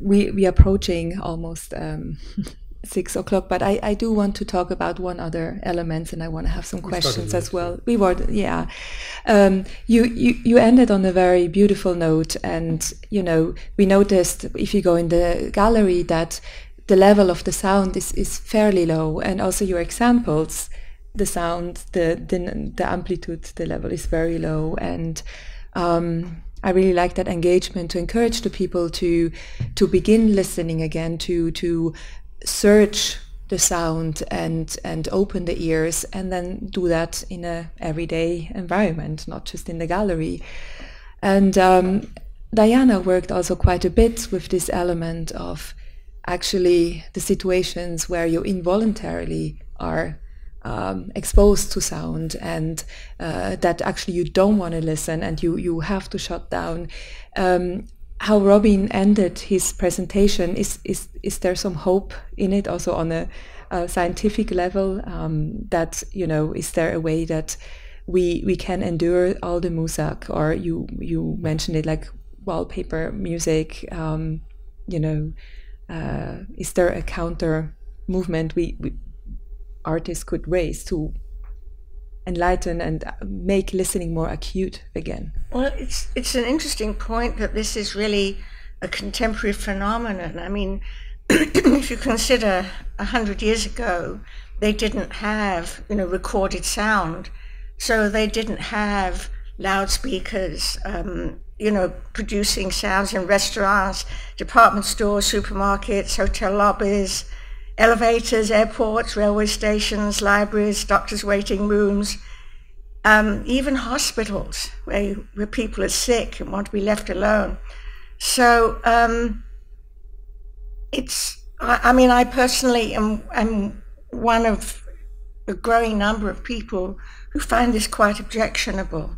we are approaching almost 6 o'clock, but I do want to talk about one other element, and I want to have some questions as well. We were, you ended on a very beautiful note, and you know, we noticed if you go in the gallery that the level of the sound is fairly low, and also your examples, the sound, the amplitude, the level is very low, and I really like that engagement to encourage the people to begin listening again, to search the sound and open the ears, and then do that in an everyday environment, not just in the gallery. And Diana worked also quite a bit with this element of actually the situations where you involuntarily are exposed to sound, and that actually you don't want to listen and you have to shut down. How Robin ended his presentation, is there some hope in it also on a scientific level, that, you know, is there a way that we can endure all the muzak, or you mentioned it, like wallpaper music, you know, is there a counter movement we artists could raise to enlighten and make listening more acute again? Well, it's an interesting point that this is really a contemporary phenomenon. I mean, if you consider 100 years ago, they didn't have, you know, recorded sound, so they didn't have loudspeakers, you know, producing sounds in restaurants, department stores, supermarkets, hotel lobbies, elevators, airports, railway stations, libraries, doctors' waiting rooms, even hospitals where people are sick and want to be left alone. So I mean, I personally am one of a growing number of people who find this quite objectionable,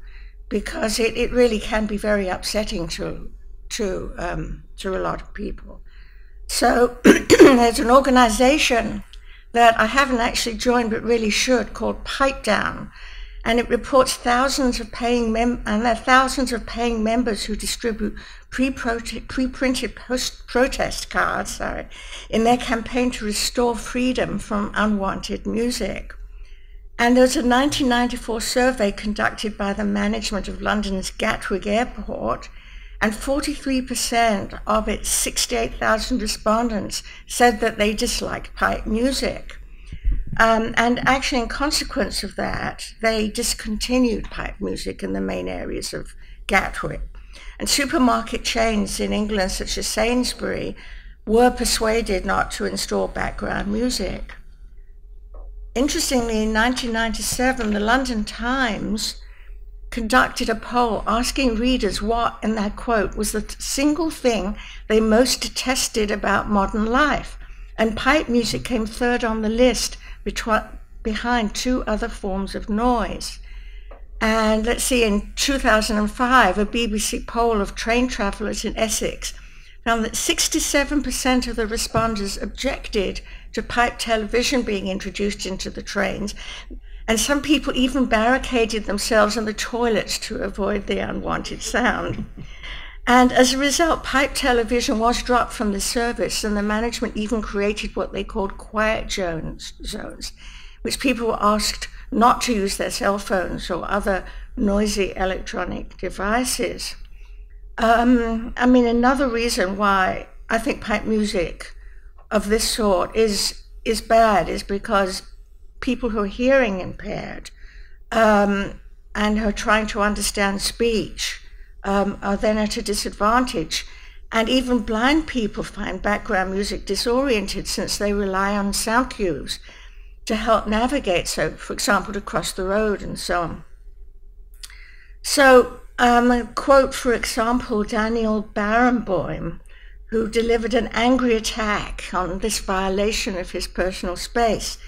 because it really can be very upsetting to a lot of people. So there's an organization that I haven't actually joined but really should, called Pipe Down, and it reports thousands of paying members who distribute pre-printed protest cards in their campaign to restore freedom from unwanted music. And there's a 1994 survey conducted by the management of London's Gatwick Airport, and 43% of its 68,000 respondents said that they disliked pipe music. And actually, in consequence of that, they discontinued pipe music in the main areas of Gatwick. And supermarket chains in England, such as Sainsbury's, were persuaded not to install background music. Interestingly, in 1997, the London Times conducted a poll asking readers what, and I quote, was the single thing they most detested about modern life. And pipe music came third on the list, behind two other forms of noise. And let's see, in 2005, a BBC poll of train travellers in Essex found that 67% of the respondents objected to pipe television being introduced into the trains, and some people even barricaded themselves in the toilets to avoid the unwanted sound. And as a result, pipe television was dropped from the service, and the management even created what they called quiet zones, which people were asked not to use their cell phones or other noisy electronic devices. I mean, another reason why I think pipe music of this sort is bad is because people who are hearing impaired and who are trying to understand speech are then at a disadvantage. And even blind people find background music disoriented, since they rely on sound cues to help navigate, so for example, to cross the road and so on. So a quote, for example, Daniel Barenboim, who delivered an angry attack on this violation of his personal space.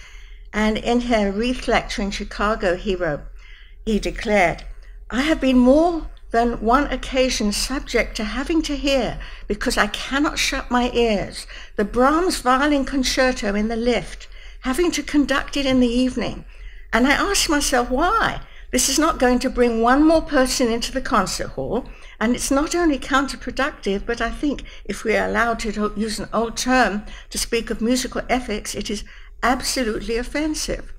And in her wreath lecture in Chicago, he declared, "I have been more than one occasion subject to having to hear, because I cannot shut my ears, the Brahms violin concerto in the lift, having to conduct it in the evening. And I asked myself, why? This is not going to bring one more person into the concert hall, and it's not only counterproductive, but I think, if we are allowed to use an old term to speak of musical ethics, it is absolutely offensive."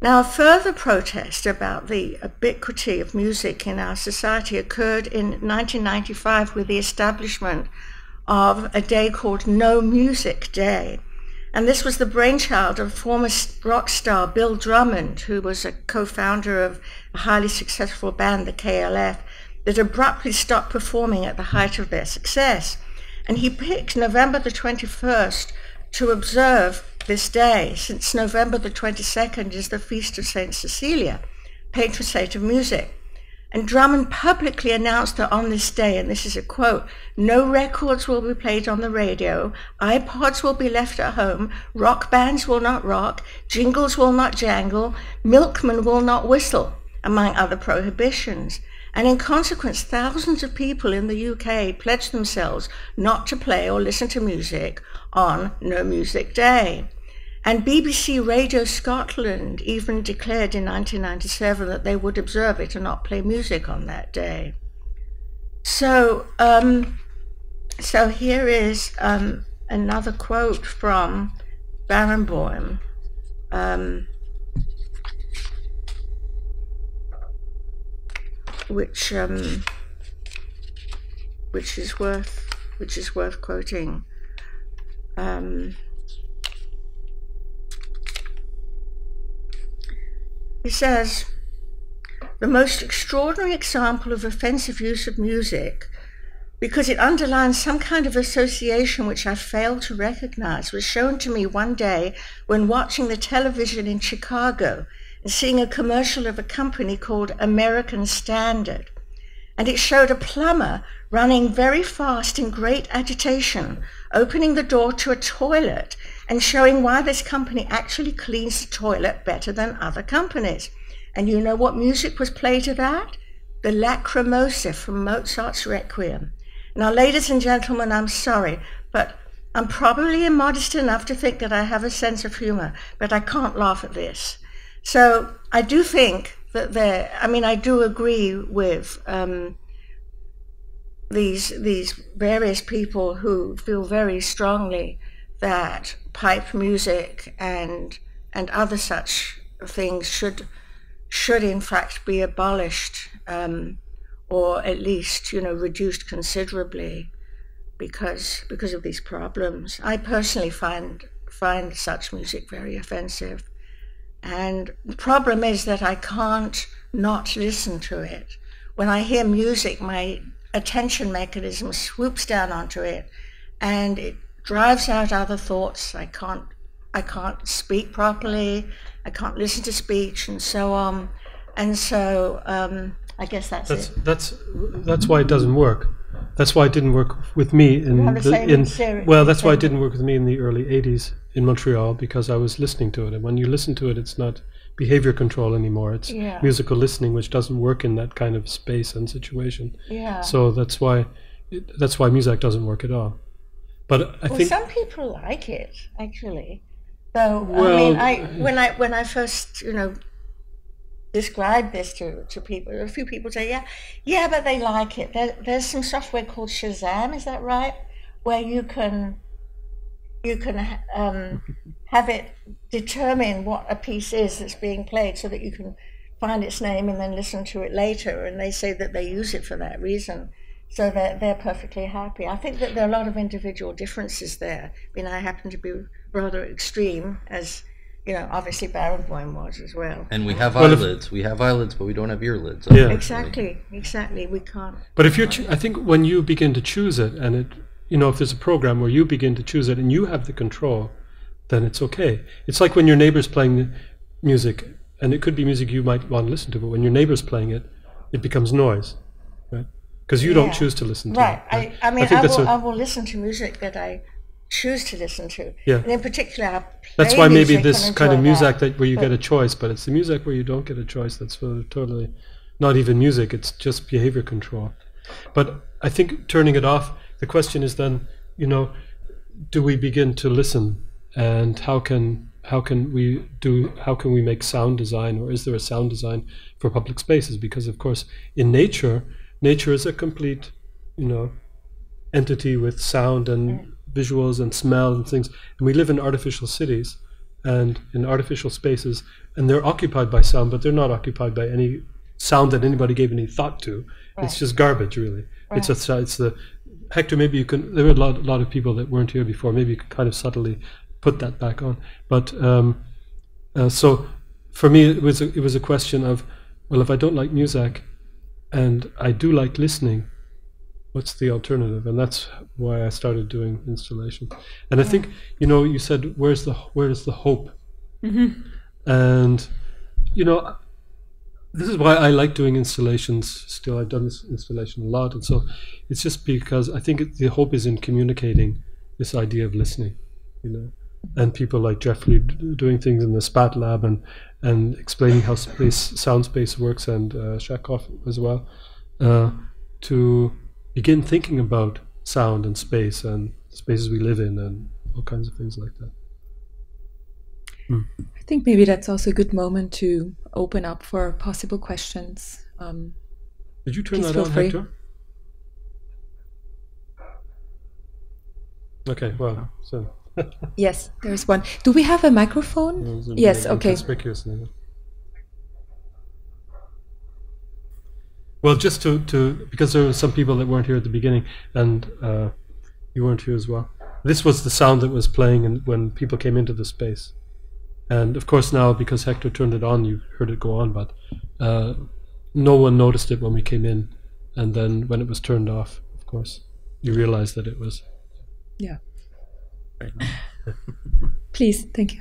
Now, a further protest about the ubiquity of music in our society occurred in 1995 with the establishment of a day called No Music Day. And this was the brainchild of former rock star Bill Drummond, who was a co-founder of a highly successful band, the KLF, that abruptly stopped performing at the height of their success. And he picked November the 21st to observe this day, since November the 22nd is the Feast of St. Cecilia, patron saint of music. And Drummond publicly announced that on this day, and this is a quote, "No records will be played on the radio, iPods will be left at home, rock bands will not rock, jingles will not jangle, milkmen will not whistle," among other prohibitions. And in consequence, thousands of people in the UK pledged themselves not to play or listen to music on No Music Day. And BBC Radio Scotland even declared in 1997 that they would observe it and not play music on that day. So, so here is another quote from Barenboim. Which is worth quoting. He says, "The most extraordinary example of offensive use of music, because it underlines some kind of association which I failed to recognize, was shown to me one day when watching the television in Chicago and seeing a commercial of a company called American Standard. And it showed a plumber running very fast in great agitation, opening the door to a toilet and showing why this company actually cleans the toilet better than other companies. And you know what music was played to that? The Lacrimosa from Mozart's Requiem. Now, ladies and gentlemen, I'm sorry, but I'm probably immodest enough to think that I have a sense of humor, but I can't laugh at this." So I do think that there, I mean, I do agree with these various people who feel very strongly that pipe music and other such things should in fact be abolished, or at least, you know, reduced considerably because of these problems. I personally find such music very offensive. And the problem is that I can't not listen to it. When I hear music, my attention mechanism swoops down onto it, and it drives out other thoughts. I can't speak properly, I can't listen to speech, and so on. And so I guess that's it. That's why it doesn't work. That's why it didn't work with me Well, that's why it didn't work with me in the early 80s in Montreal, because I was listening to it. And when you listen to it, it's not behavior control anymore. It's musical listening, which doesn't work in that kind of space and situation. Yeah. So that's why music doesn't work at all. But I think some people like it, actually. Though when I first, you know, describe this to people, a few people say, yeah, but they like it. There's some software called Shazam, is that right? Where you can have it determine what a piece is that's being played, so that you can find its name and then listen to it later. And they say that they use it for that reason. So they're perfectly happy. I think that there are a lot of individual differences there. I mean, I happen to be rather extreme, as you know, obviously Barenboim was as well. And we have eyelids. We have eyelids, but we don't have earlids. Yeah. Exactly. We can't. But if I think when you begin to choose it, and if there's a program where you begin to choose it and you have the control, then it's okay. It's like when your neighbor's playing the music, and it could be music you might want to listen to, but when your neighbor's playing it, it becomes noise, right? Because you don't choose to listen to it. Right. I will listen to music that I choose to listen to. Yeah. And in particular, I play that's why maybe this kind of music where you get a choice, but it's the music where you don't get a choice that's totally not even music. It's just behavior control. But I think turning it off, the question is then, do we begin to listen, and how can we make sound design, or is there a sound design for public spaces? Because of course, in nature. Nature is a complete, entity with sound and visuals and smell and things. And we live in artificial cities and in artificial spaces, and they're occupied by sound, but they're not occupied by any sound that anybody gave any thought to. Right. It's just garbage, really. Right. Hector, maybe you can, there were a lot of people that weren't here before, maybe you could kind of subtly put that back on. But so for me, it was a question of, well, if I don't like music, and I do like listening, what's the alternative? And that's why I started doing installation. And I think, you said, where is the hope? Mm-hmm. And, this is why I like doing installations still. I've done this installation a lot. And so it's just because I think the hope is in communicating this idea of listening, And people like Jeffrey doing things in the SPAT lab and explaining how sound space works, and Shahrokh as well, to begin thinking about sound and space and spaces we live in and all kinds of things like that. Hmm. I think maybe that's also a good moment to open up for possible questions. Did you turn that on, Hector? Okay, well, so. Yes, there is one. Do we have a microphone? Yes, okay. Well, just because there were some people that weren't here at the beginning, and you weren't here as well. This was the sound that was playing when people came into the space. And of course now, because Hector turned it on, you heard it go on, but no one noticed it when we came in. And then when it was turned off, of course, you realized that it was. Yeah. Please, thank you.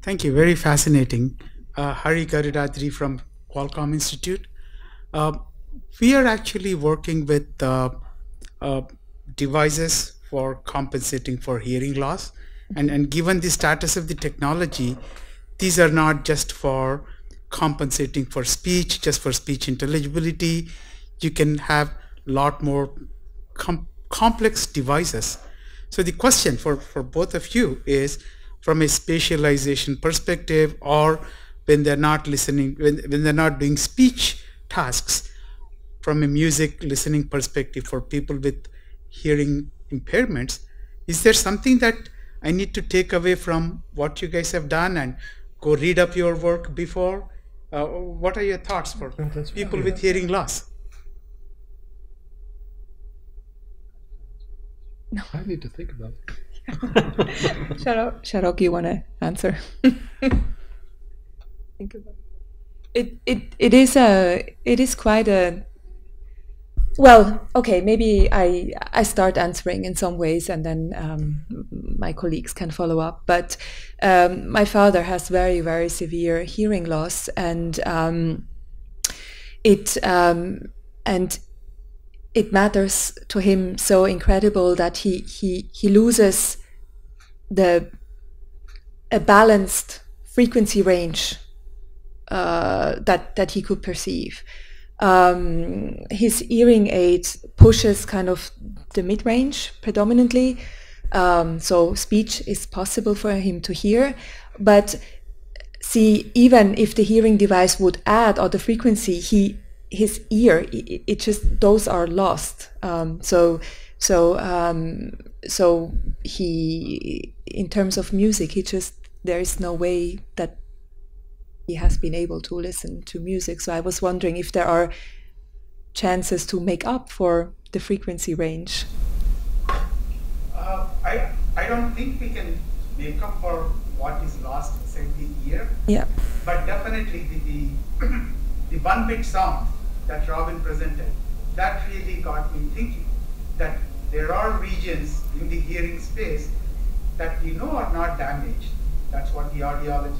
Thank you, very fascinating. Hari Garudatri from Qualcomm Institute. We are actually working with devices for compensating for hearing loss. And given the status of the technology, these are not just for compensating for speech, just for speech intelligibility. You can have a lot more complex devices. So the question for both of you is, from a spatialization perspective, or when they're not listening, when they're not doing speech tasks, from a music listening perspective for people with hearing impairments, is there something that I need to take away from what you guys have done and go read up your work before? What are your thoughts for people with hearing loss? No. I need to think about it. Shahrokh, you want to answer? think about it. It is quite a, well, okay, maybe I start answering in some ways, and then my colleagues can follow up. But my father has very, very severe hearing loss, and it matters to him so incredible that he loses a balanced frequency range that he could perceive. His hearing aid pushes kind of the mid-range predominantly, so speech is possible for him to hear. But see, even if the hearing device would add other frequency, his ear, it just, those are lost. So he, in terms of music, he just, there is no way that he has been able to listen to music. So I was wondering if there are chances to make up for the frequency range. I don't think we can make up for what is lost inside the ear. Yeah. But definitely the one-bit sound that Robin presented, that really got me thinking that there are regions in the hearing space that we know are not damaged. That's what the audiologist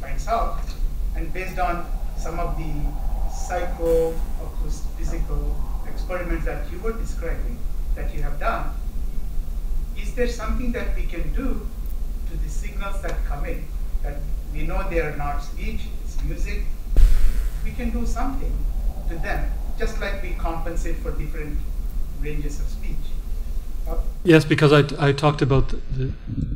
finds out, and based on some of the psychophysical experiments that you were describing that you have done, is there something that we can do to the signals that come in, that we know they are not speech, it's music? We can do something to them, just like we compensate for different ranges of speech. Yes, because I talked about the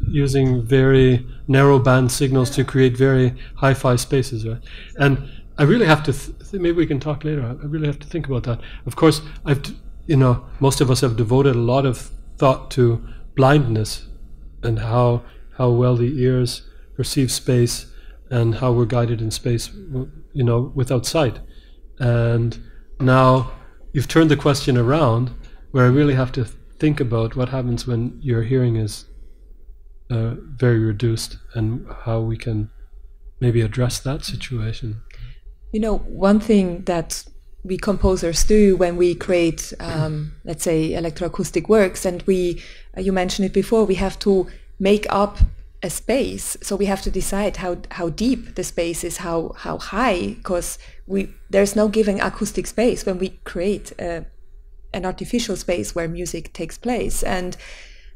using very narrow band signals to create very hi-fi spaces, right? And I really have to, maybe we can talk later, I really have to think about that. Of course, you know, most of us have devoted a lot of thought to blindness and how well the ears perceive space and how we're guided in space, you know, without sight. And now you've turned the question around where I really have to think about what happens when your hearing is very reduced and how we can maybe address that situation. You know, one thing that we composers do when we create, let's say, electroacoustic works, and we, you mentioned it before, we have to make up a space. So we have to decide how deep the space is, how high, because there's no given acoustic space when we create an artificial space where music takes place.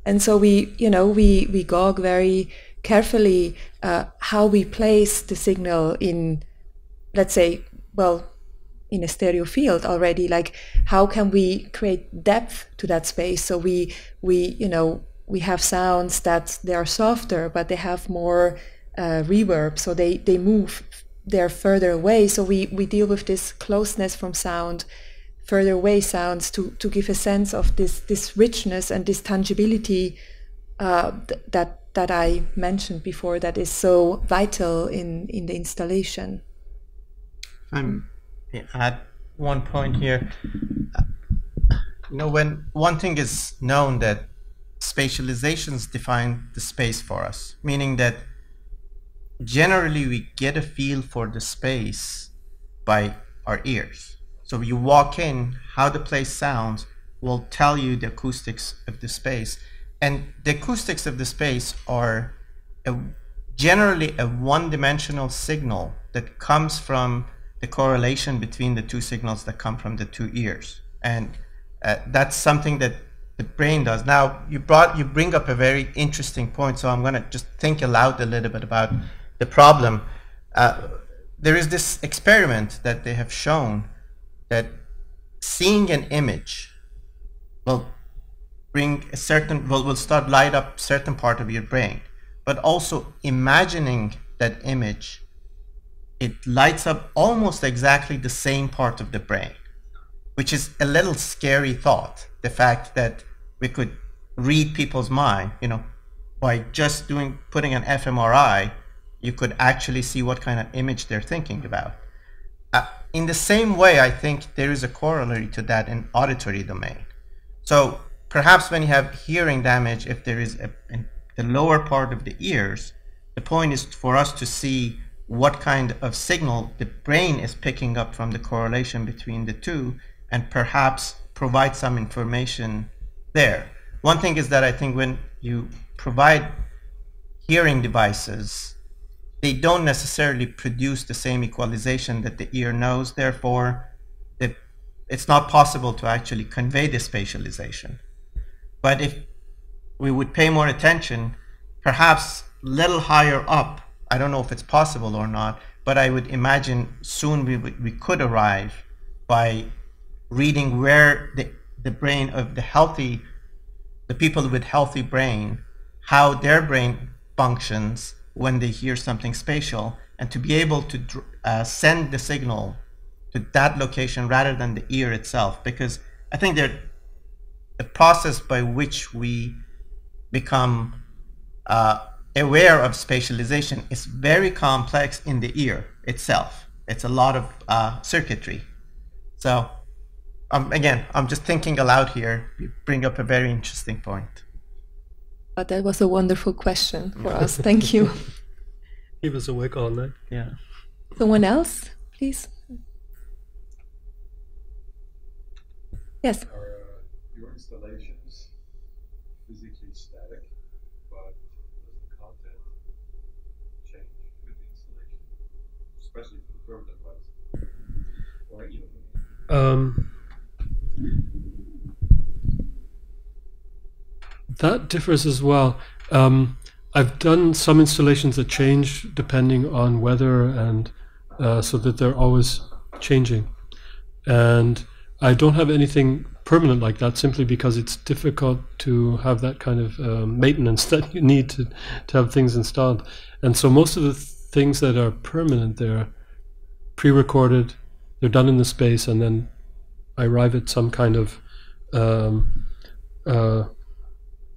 And so we, you know, we gauge very carefully how we place the signal in, let's say, well, in a stereo field already. Like, how can we create depth to that space? So we you know, we have sounds that they are softer, but they have more reverb, so they move, they're further away. So we deal with this closeness from sound, further away sounds, to give a sense of this richness and this tangibility that I mentioned before, that is so vital in the installation. At one point here, you know, when one thing is known, that spatializations define the space for us, meaning that generally we get a feel for the space by our ears. So you walk in, how the place sounds will tell you the acoustics of the space. And the acoustics of the space are generally a one-dimensional signal that comes from the correlation between the two signals that come from the two ears. And that's something that the brain does. Now, you bring up a very interesting point, so I'm going to just think aloud a little bit about the problem. There is this experiment that they have shown that seeing an image will bring a certain, will start light up certain part of your brain, but also imagining that image, it lights up almost exactly the same part of the brain, which is a little scary thought. The fact that we could read people's mind, you know, by just putting an fMRI, you could actually see what kind of image they're thinking about. In the same way, I think there is a corollary to that in auditory domain. So perhaps when you have hearing damage, if there is in the lower part of the ears, the point is for us to see what kind of signal the brain is picking up from the correlation between the two, and perhaps provide some information there. One thing is that I think when you provide hearing devices, they don't necessarily produce the same equalization that the ear knows. Therefore, it's not possible to actually convey the spatialization. But if we would pay more attention, perhaps a little higher up, I don't know if it's possible or not, but I would imagine soon we could arrive by reading where the brain of the people with healthy brain, how their brain functions when they hear something spatial, and to be able to send the signal to that location rather than the ear itself. Because I think the process by which we become aware of spatialization is very complex in the ear itself. It's a lot of circuitry. So again, I'm just thinking aloud here. You bring up a very interesting point. But that was a wonderful question for us. Thank you. Keep us awake all night. Yeah. Someone else, please. Yes. Are your installations physically static, but does the content change with the installation, especially for the permanent ones? Or even? That differs as well. I've done some installations that change depending on weather, and so that they're always changing. And I don't have anything permanent like that, simply because it's difficult to have that kind of maintenance that you need to have things installed. And so most of the things that are permanent, they're pre-recorded, they're done in the space, and then I arrive at some kind of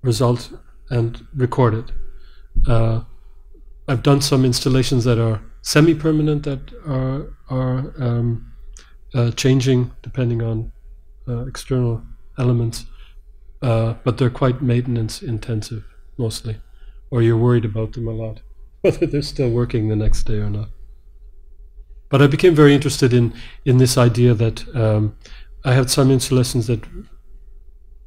result and record it. I've done some installations that are semi-permanent, that are changing depending on external elements, but they're quite maintenance intensive mostly, or you're worried about them a lot, whether they're still working the next day or not. But I became very interested in this idea that I had some installations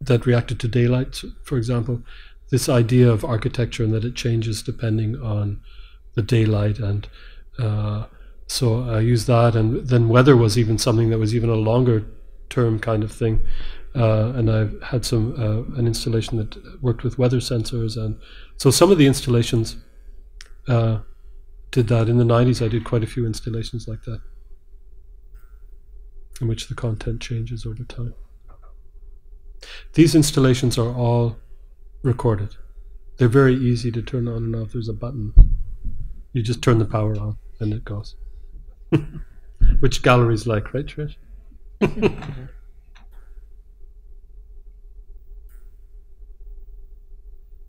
that reacted to daylight, for example, this idea of architecture and that it changes depending on the daylight. And so I used that, and then weather was even something that was even a longer term kind of thing. And I've had some an installation that worked with weather sensors, and so some of the installations did that. In the 90s, I did quite a few installations like that, in which the content changes over time. These installations are all recorded. They're very easy to turn on and off. There's a button. You just turn the power on and it goes. Which galleries like, right, Trish?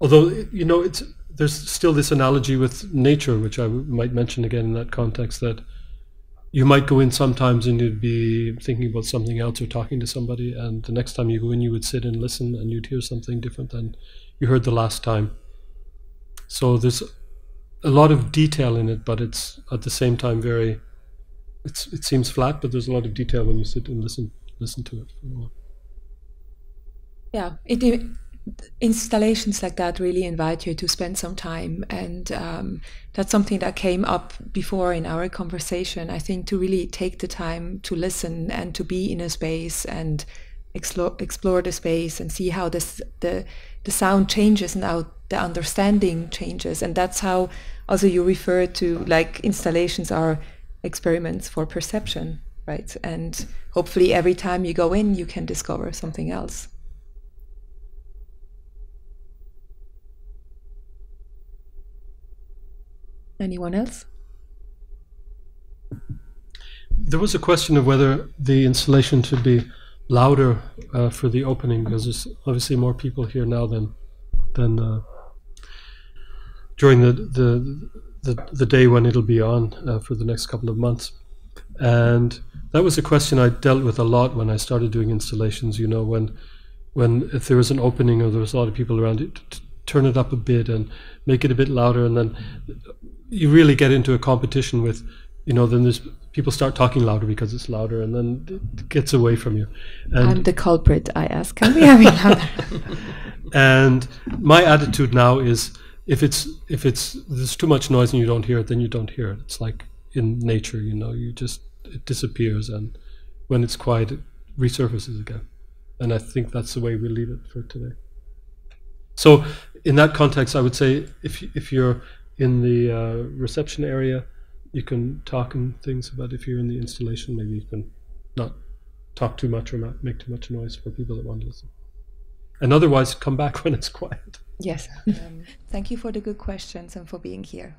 Although, you know, there's still this analogy with nature, which I might mention again in that context, that you might go in sometimes and you'd be thinking about something else or talking to somebody, and the next time you go in you would sit and listen and you'd hear something different than you heard the last time. So there's a lot of detail in it, but it's at the same time very, it seems flat, but there's a lot of detail when you sit and listen to it for a while. Yeah, installations like that really invite you to spend some time, and that's something that came up before in our conversation. I think to really take the time to listen and to be in a space and explore the space and see how the sound changes and how the understanding changes. And that's how also you refer to, like, installations are experiments for perception, right? And hopefully every time you go in you can discover something else. Anyone else? There was a question of whether the installation should be louder for the opening, because there's obviously more people here now than during the day when it'll be on for the next couple of months. And that was a question I dealt with a lot when I started doing installations. You know, when if there was an opening or there was a lot of people around, it turn it up a bit and make it a bit louder, and then you really get into a competition with, you know, then there's people start talking louder because it's louder, and then it gets away from you. And I'm the culprit. I ask, can we have it louder? And my attitude now is, if there's too much noise and you don't hear it, then you don't hear it. It's like in nature, you know, you just, it disappears, and when it's quiet, it resurfaces again. And I think that's the way we leave it for today. So in that context, I would say if you're in the reception area, you can talk and things about. If you're in the installation, maybe you can not talk too much or not make too much noise for people that want to listen. And otherwise, come back when it's quiet. Yes. Thank you for the good questions and for being here.